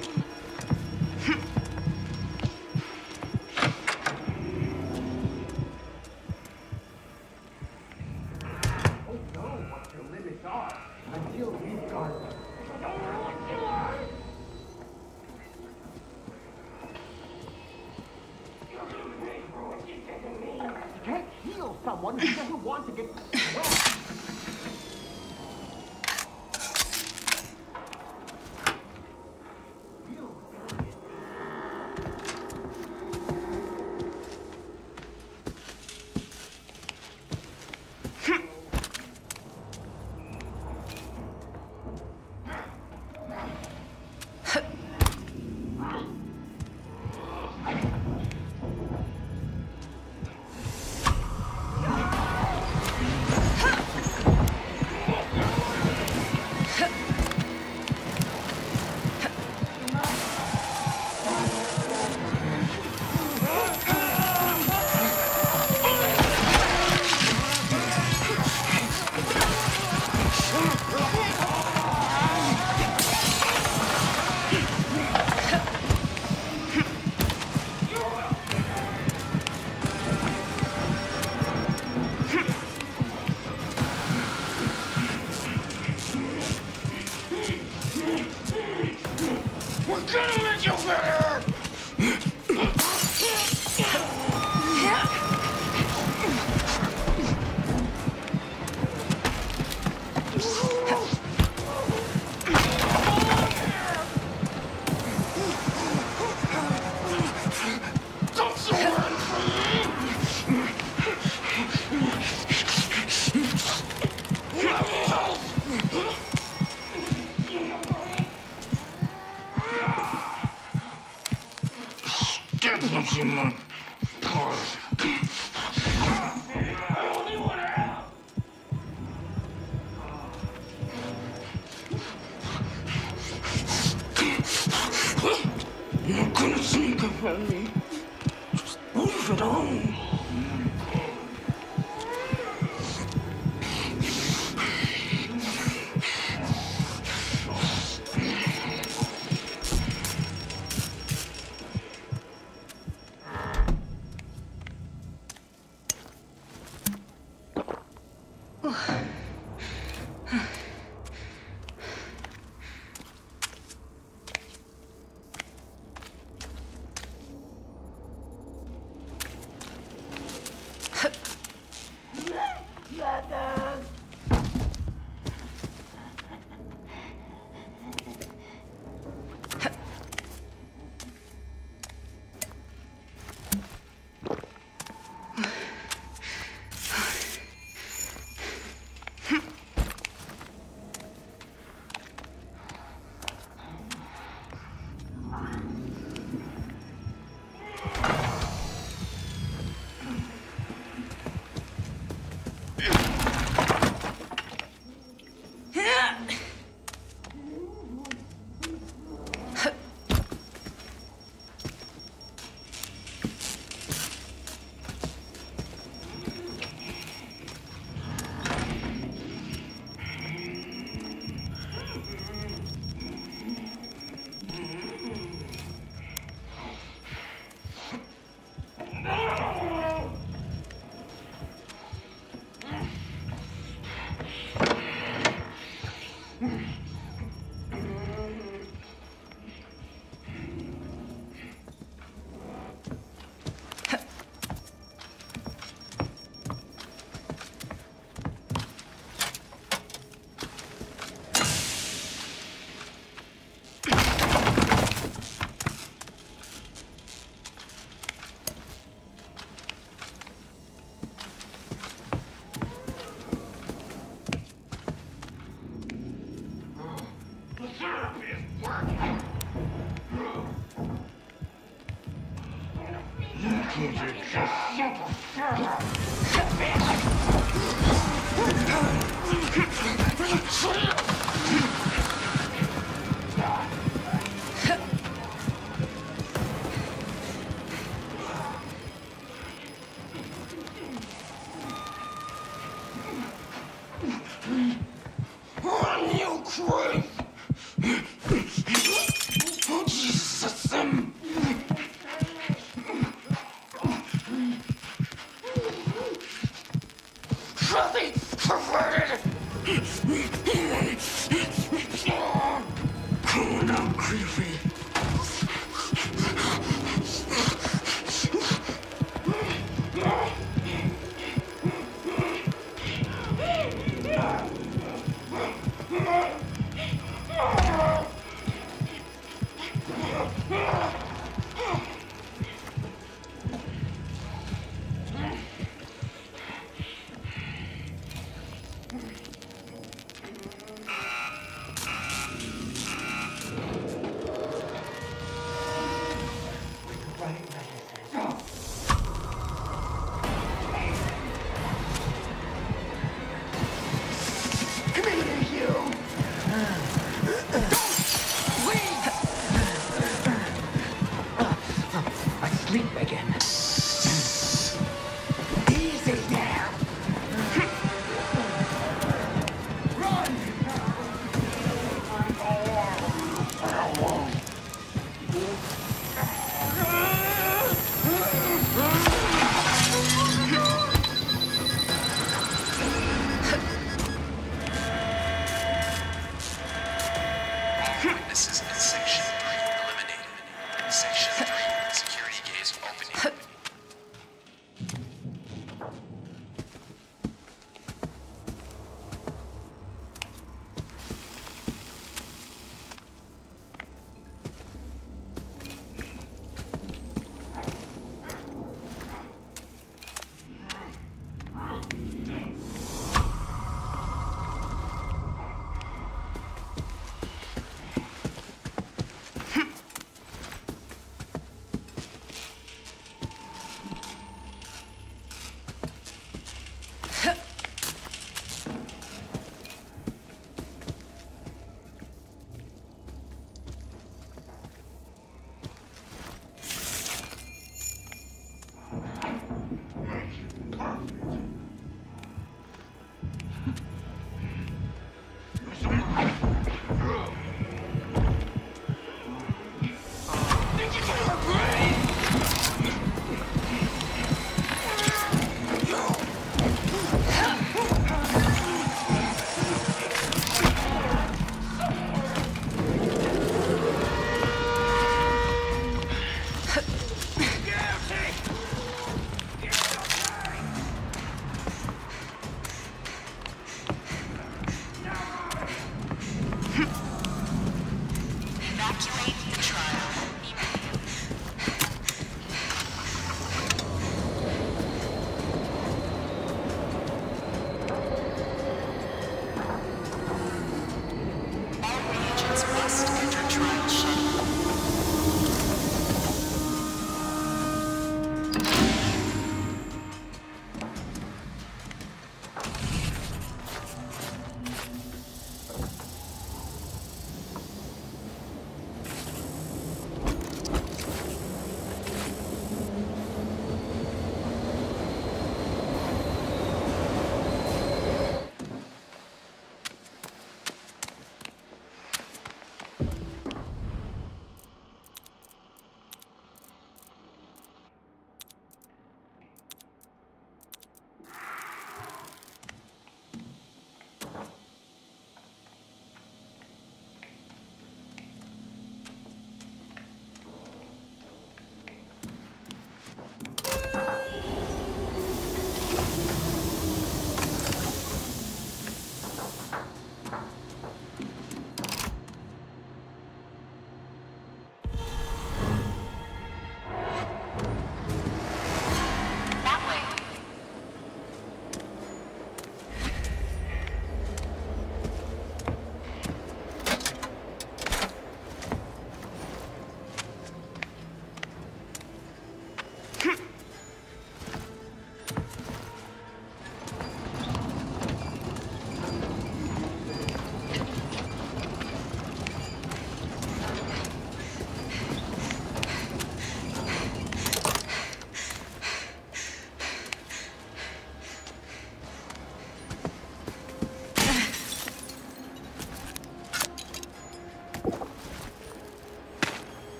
Christ!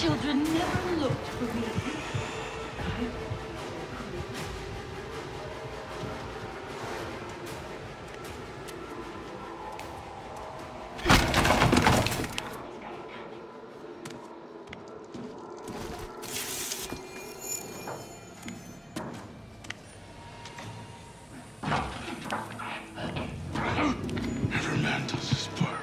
Children never looked for me. Every man does his part.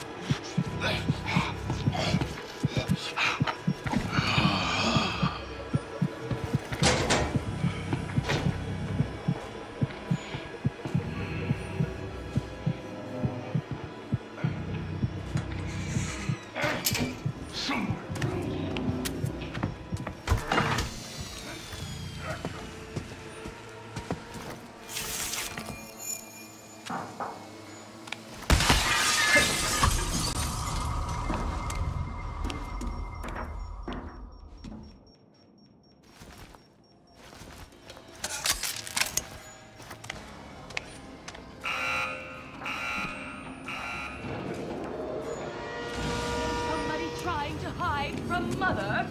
Mother?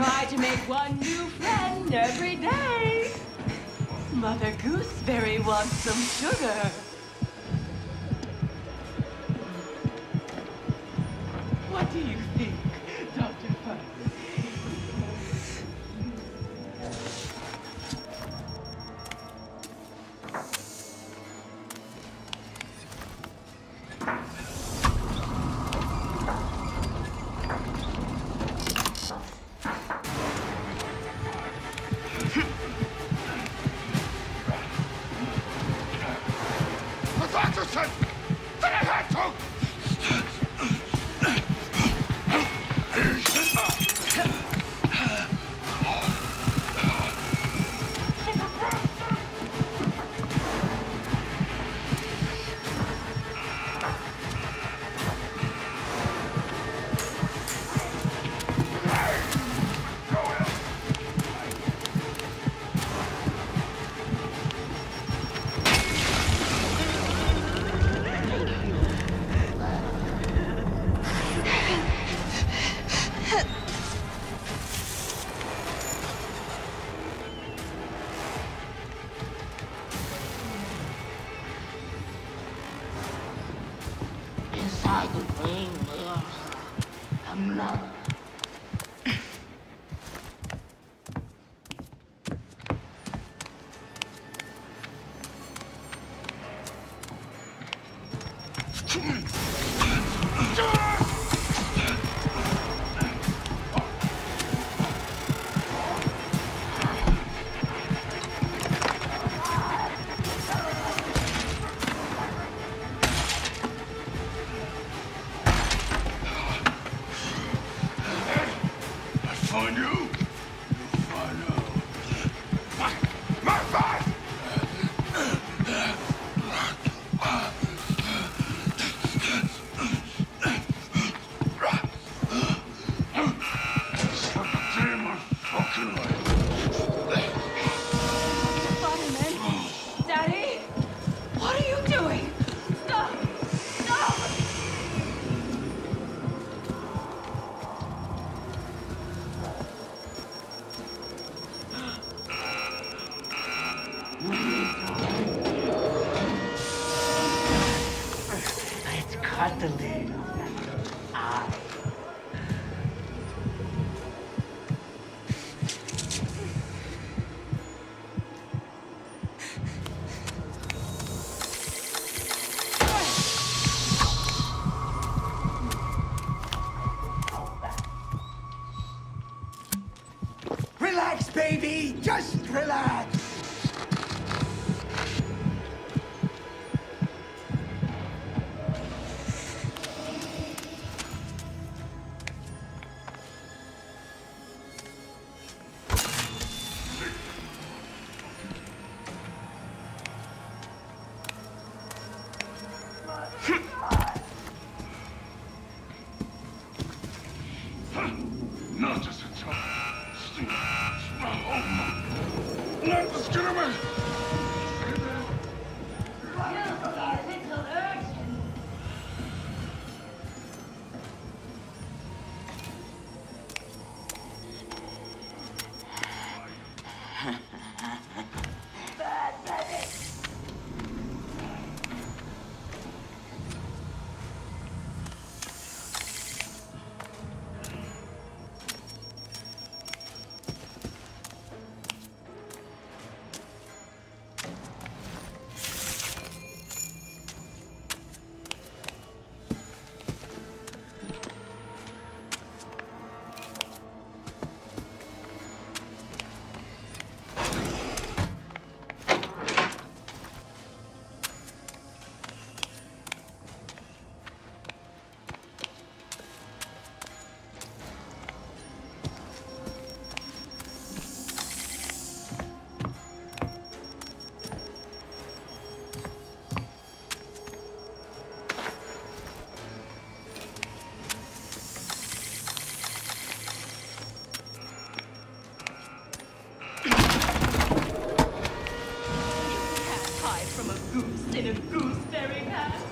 Try to make one new friend every day. Mother Gooseberry wants some sugar. What do you think, Doctor Fuss? I'm not. Let's cut the lid off that eye. Baby, just relax. Not just in time. Sleep. Let us get away! From a goose in a gooseberry patch.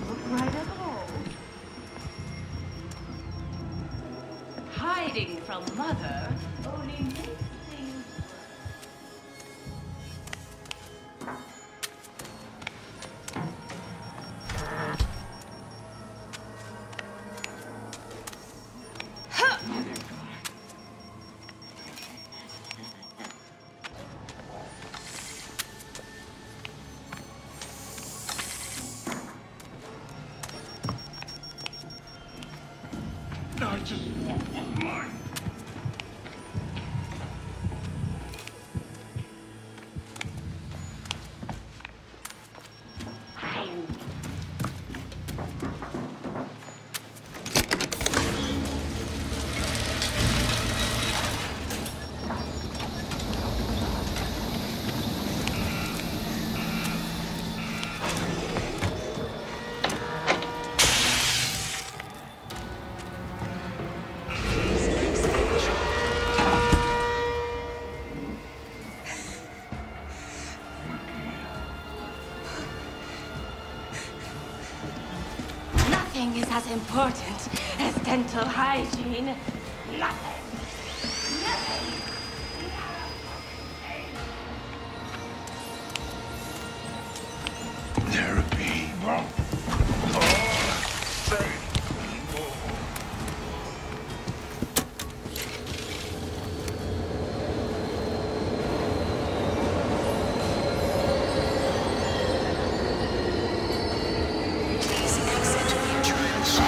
Look right at home. Hiding from Mother only makes things worse. I just want one line. Nothing is as important as dental hygiene. Nothing. Nothing. Therapy. Well, oh, please exit the entrance.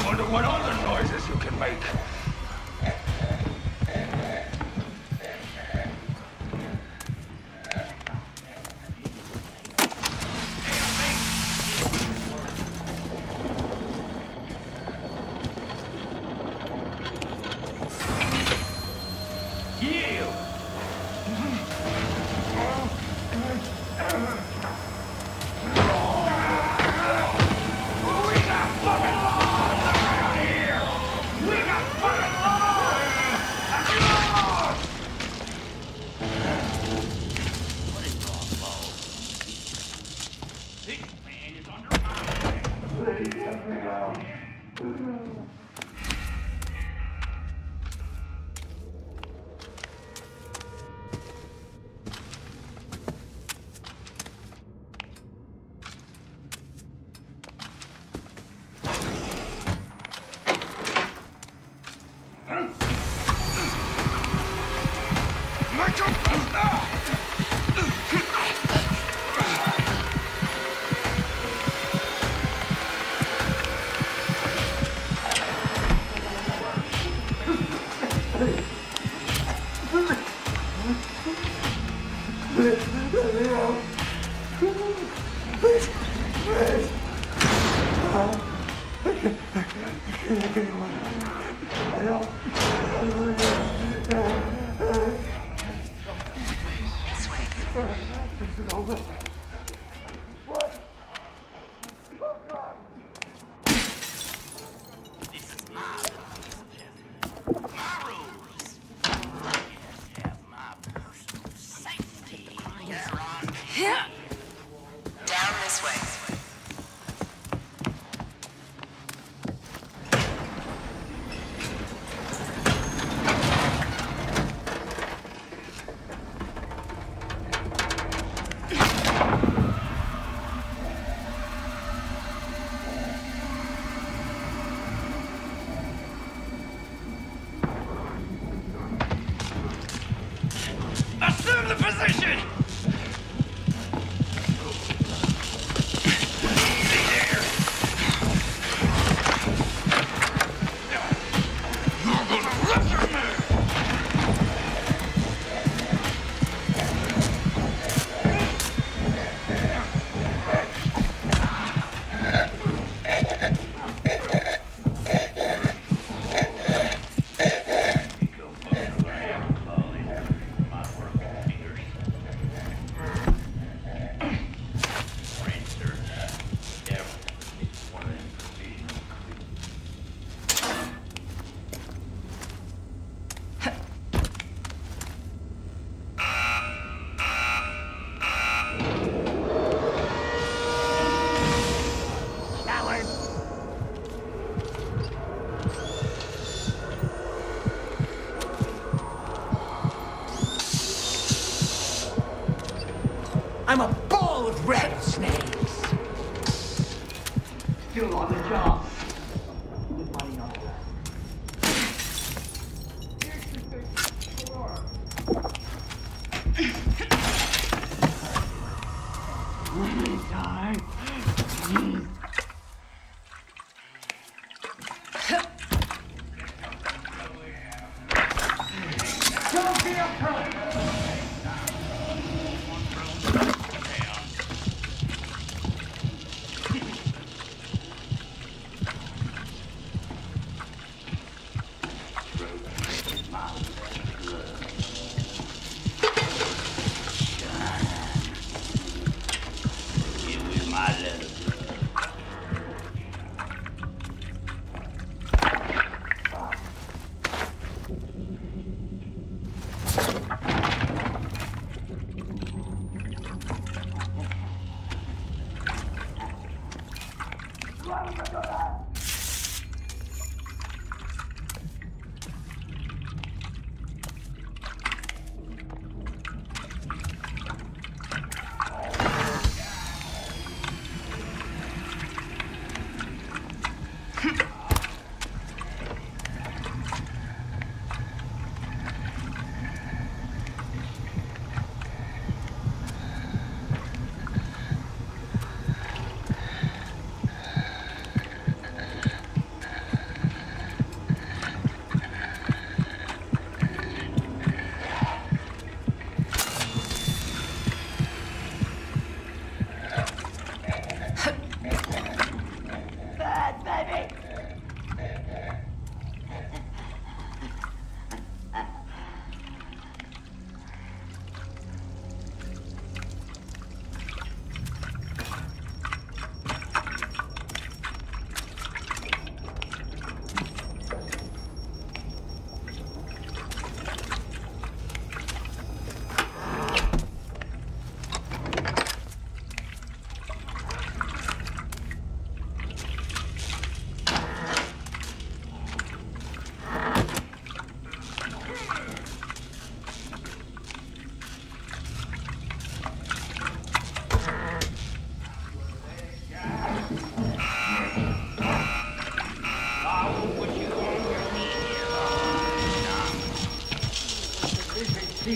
I wonder what other noises you can make.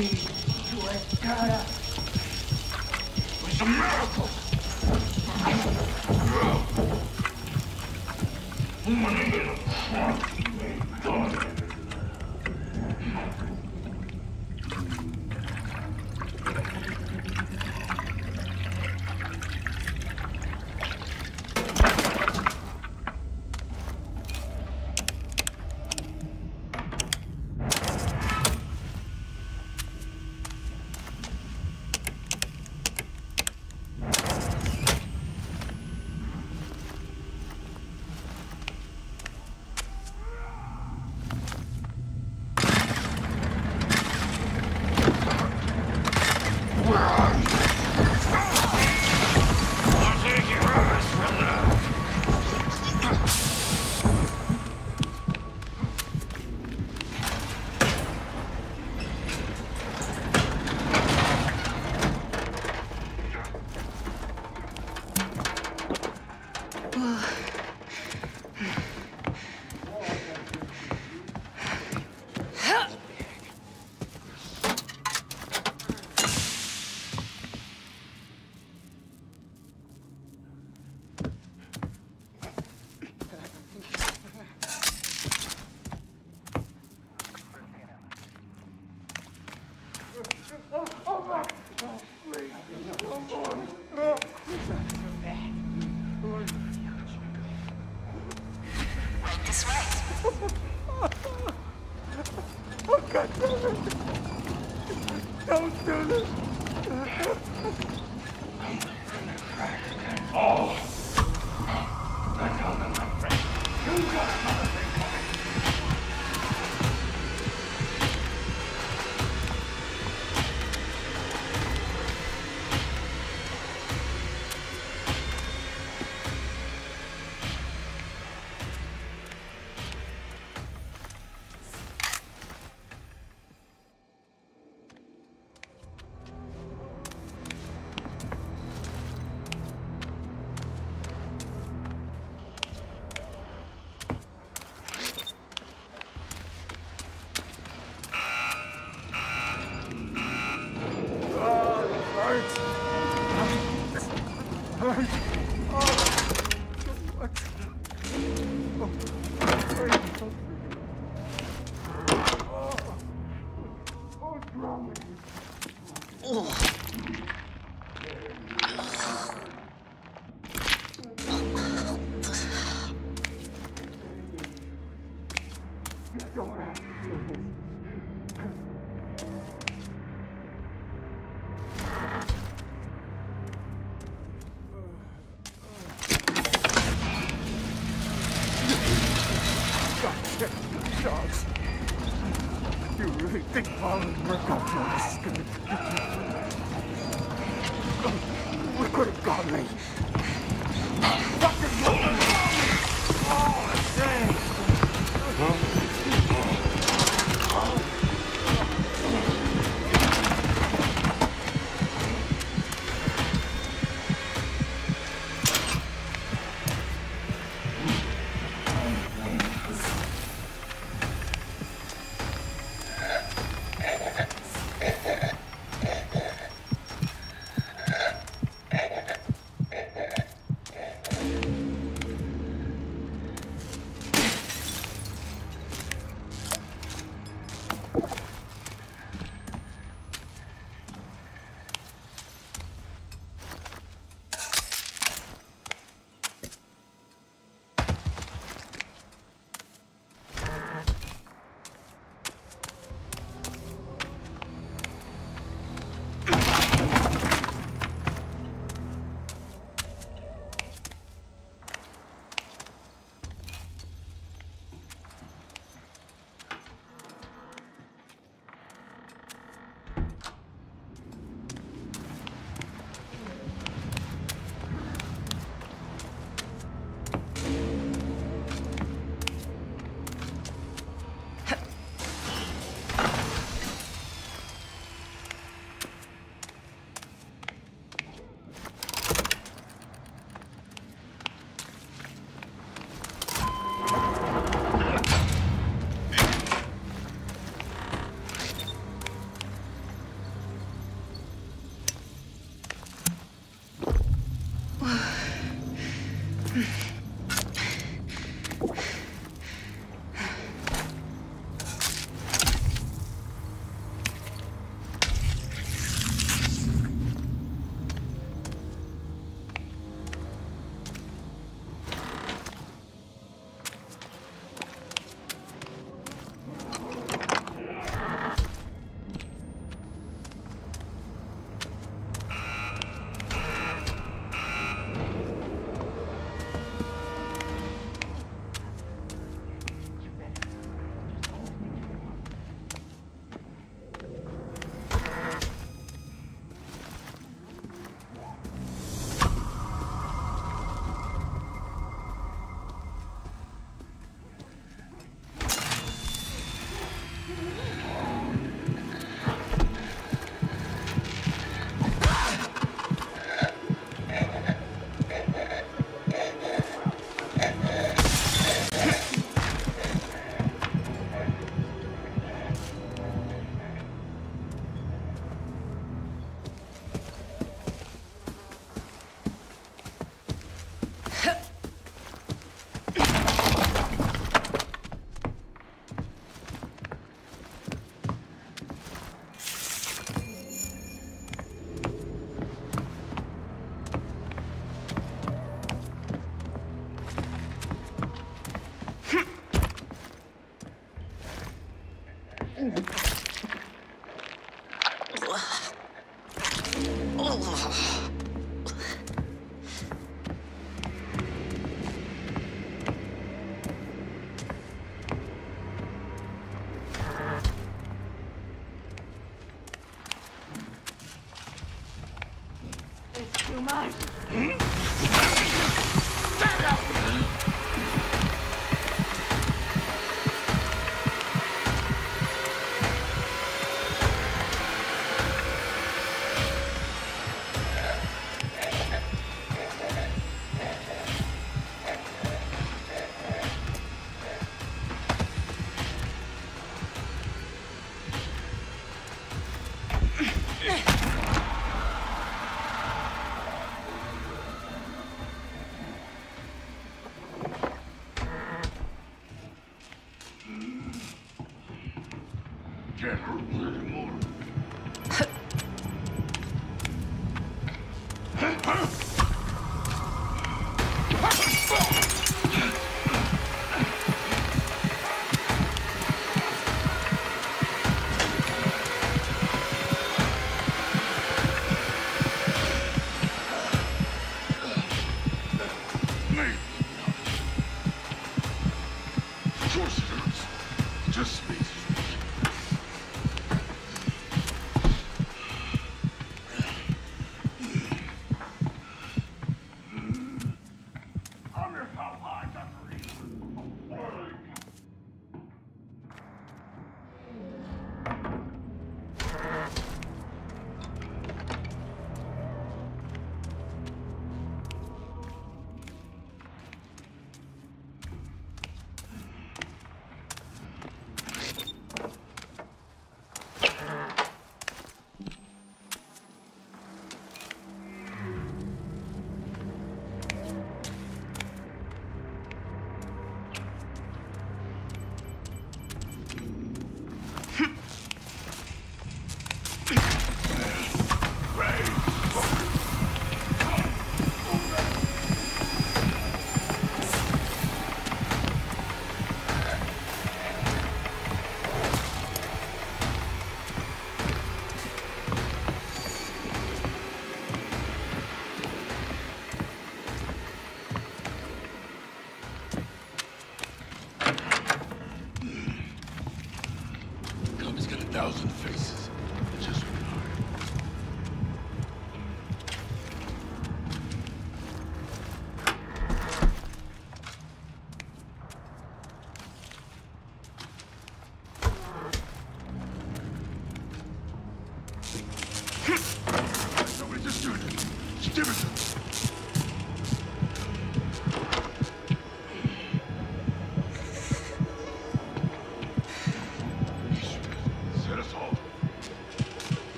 It's a miracle! My name is Frank. Oh.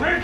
Rick!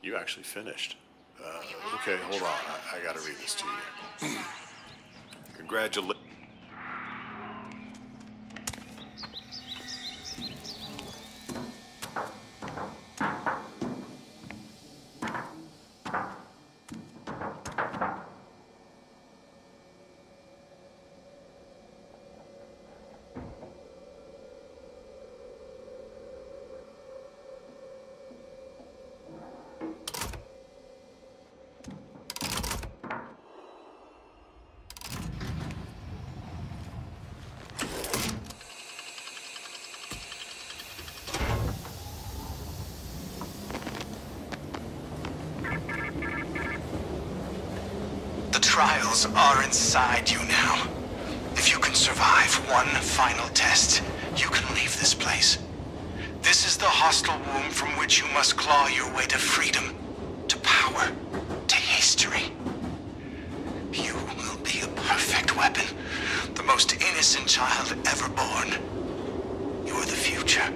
You actually finished. Uh, okay, hold on. I, I gotta read this to you. Congratulations. trials are inside you now. If you can survive one final test, you can leave this place. This is the hostile womb from which you must claw your way to freedom, to power, to history. You will be a perfect weapon, the most innocent child ever born. You are the future.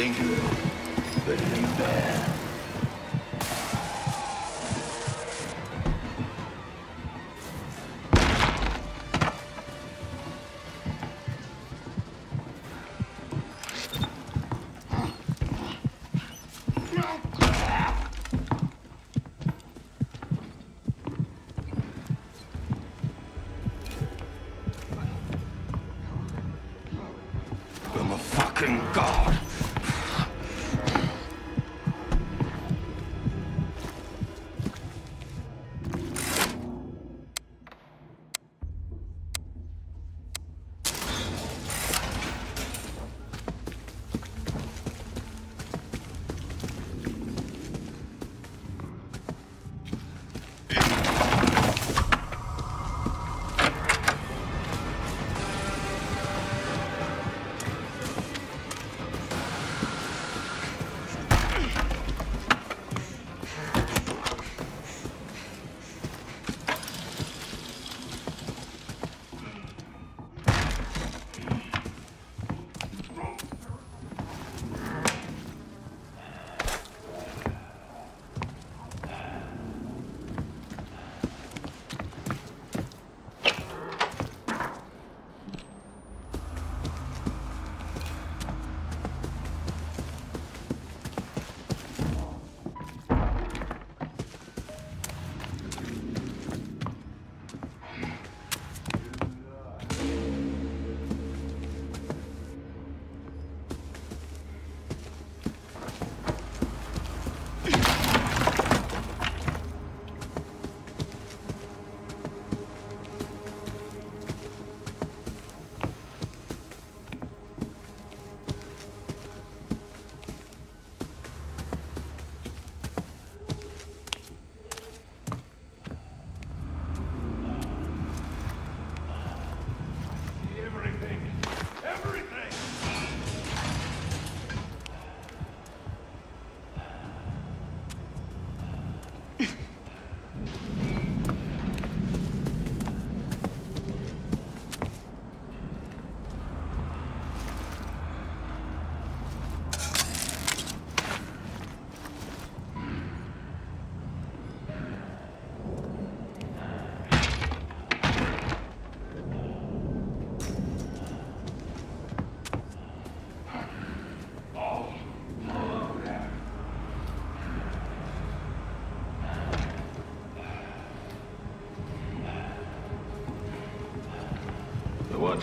Thank you. Believe that. I'm a fucking god.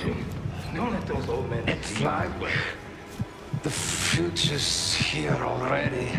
you. Don't let those old men slide away. The future's here already.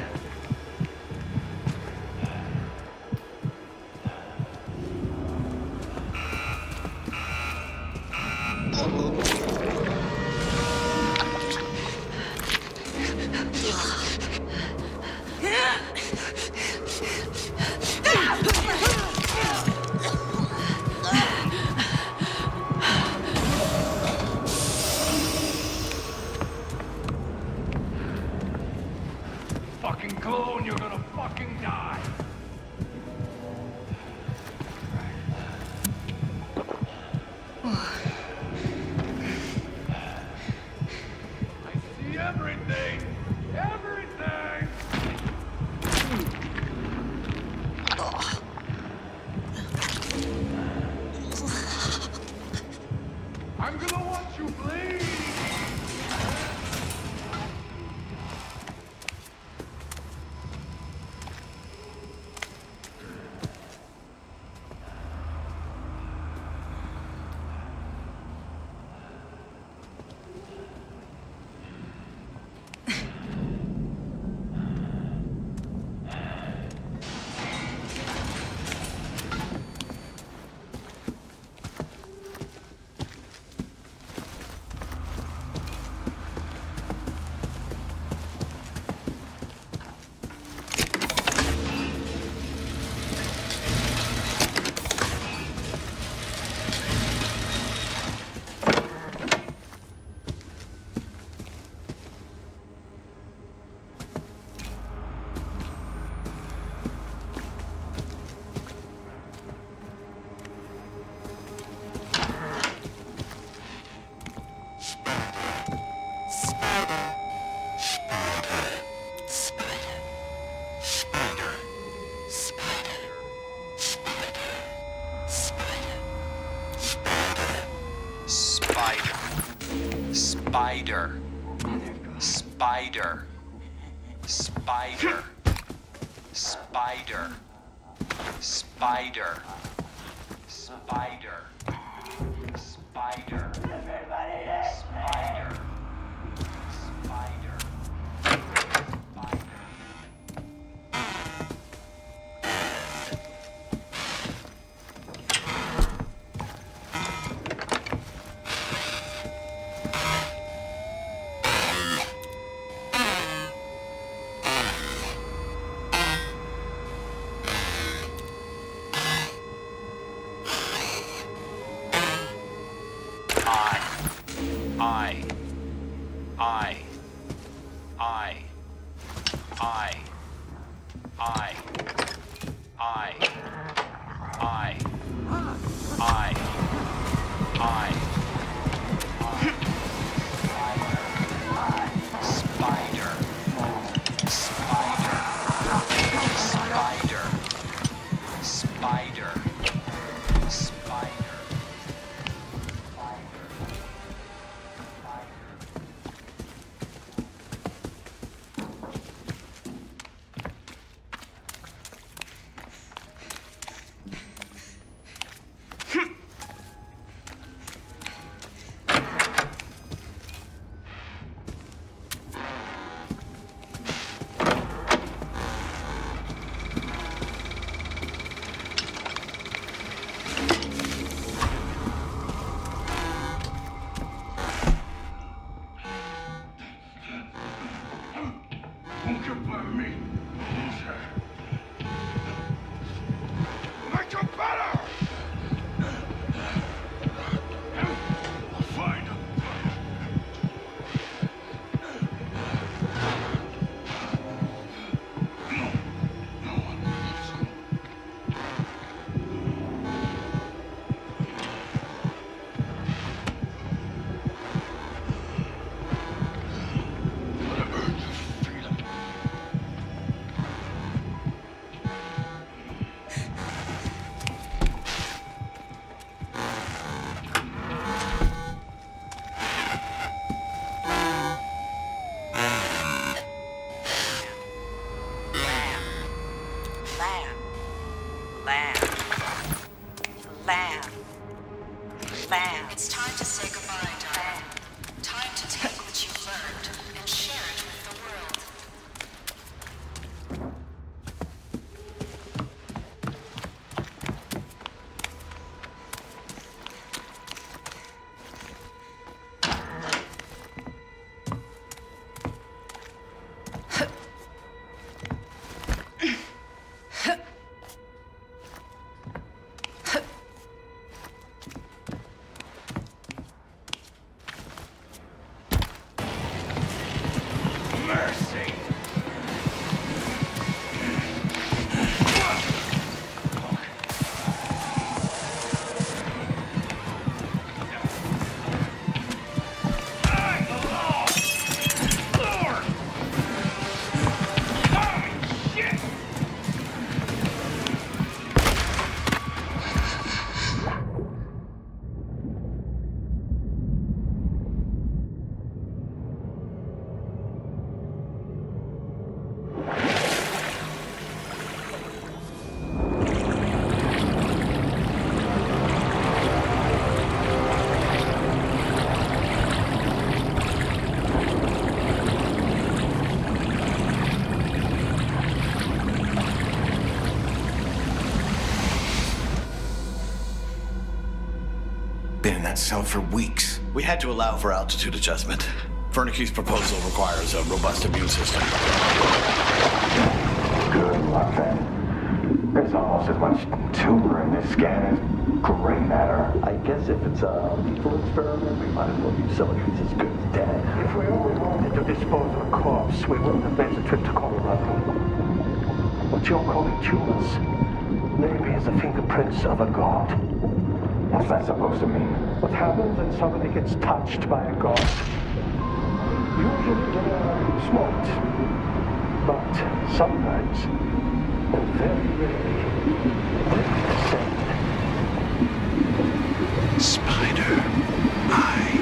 Spider. Spider. Spider. Spider. Spider. Spider. Spider. Spider. mercy. Cell for weeks. We had to allow for altitude adjustment. Fernicky's proposal requires a robust immune system. Good luck then. There's almost as much tumor in this scan as gray matter. I guess if it's a lethal experiment, we might as well use someone who's as good as dead. If we only wanted to dispose of a corpse, we wouldn't have made the trip to Colorado. What you're calling tumors, maybe is the fingerprints of a god. What's that supposed to mean? What happens when somebody gets touched by a god? Usually they are smoked, but sometimes, and very rarely, they're sent. Spider, I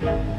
Bye.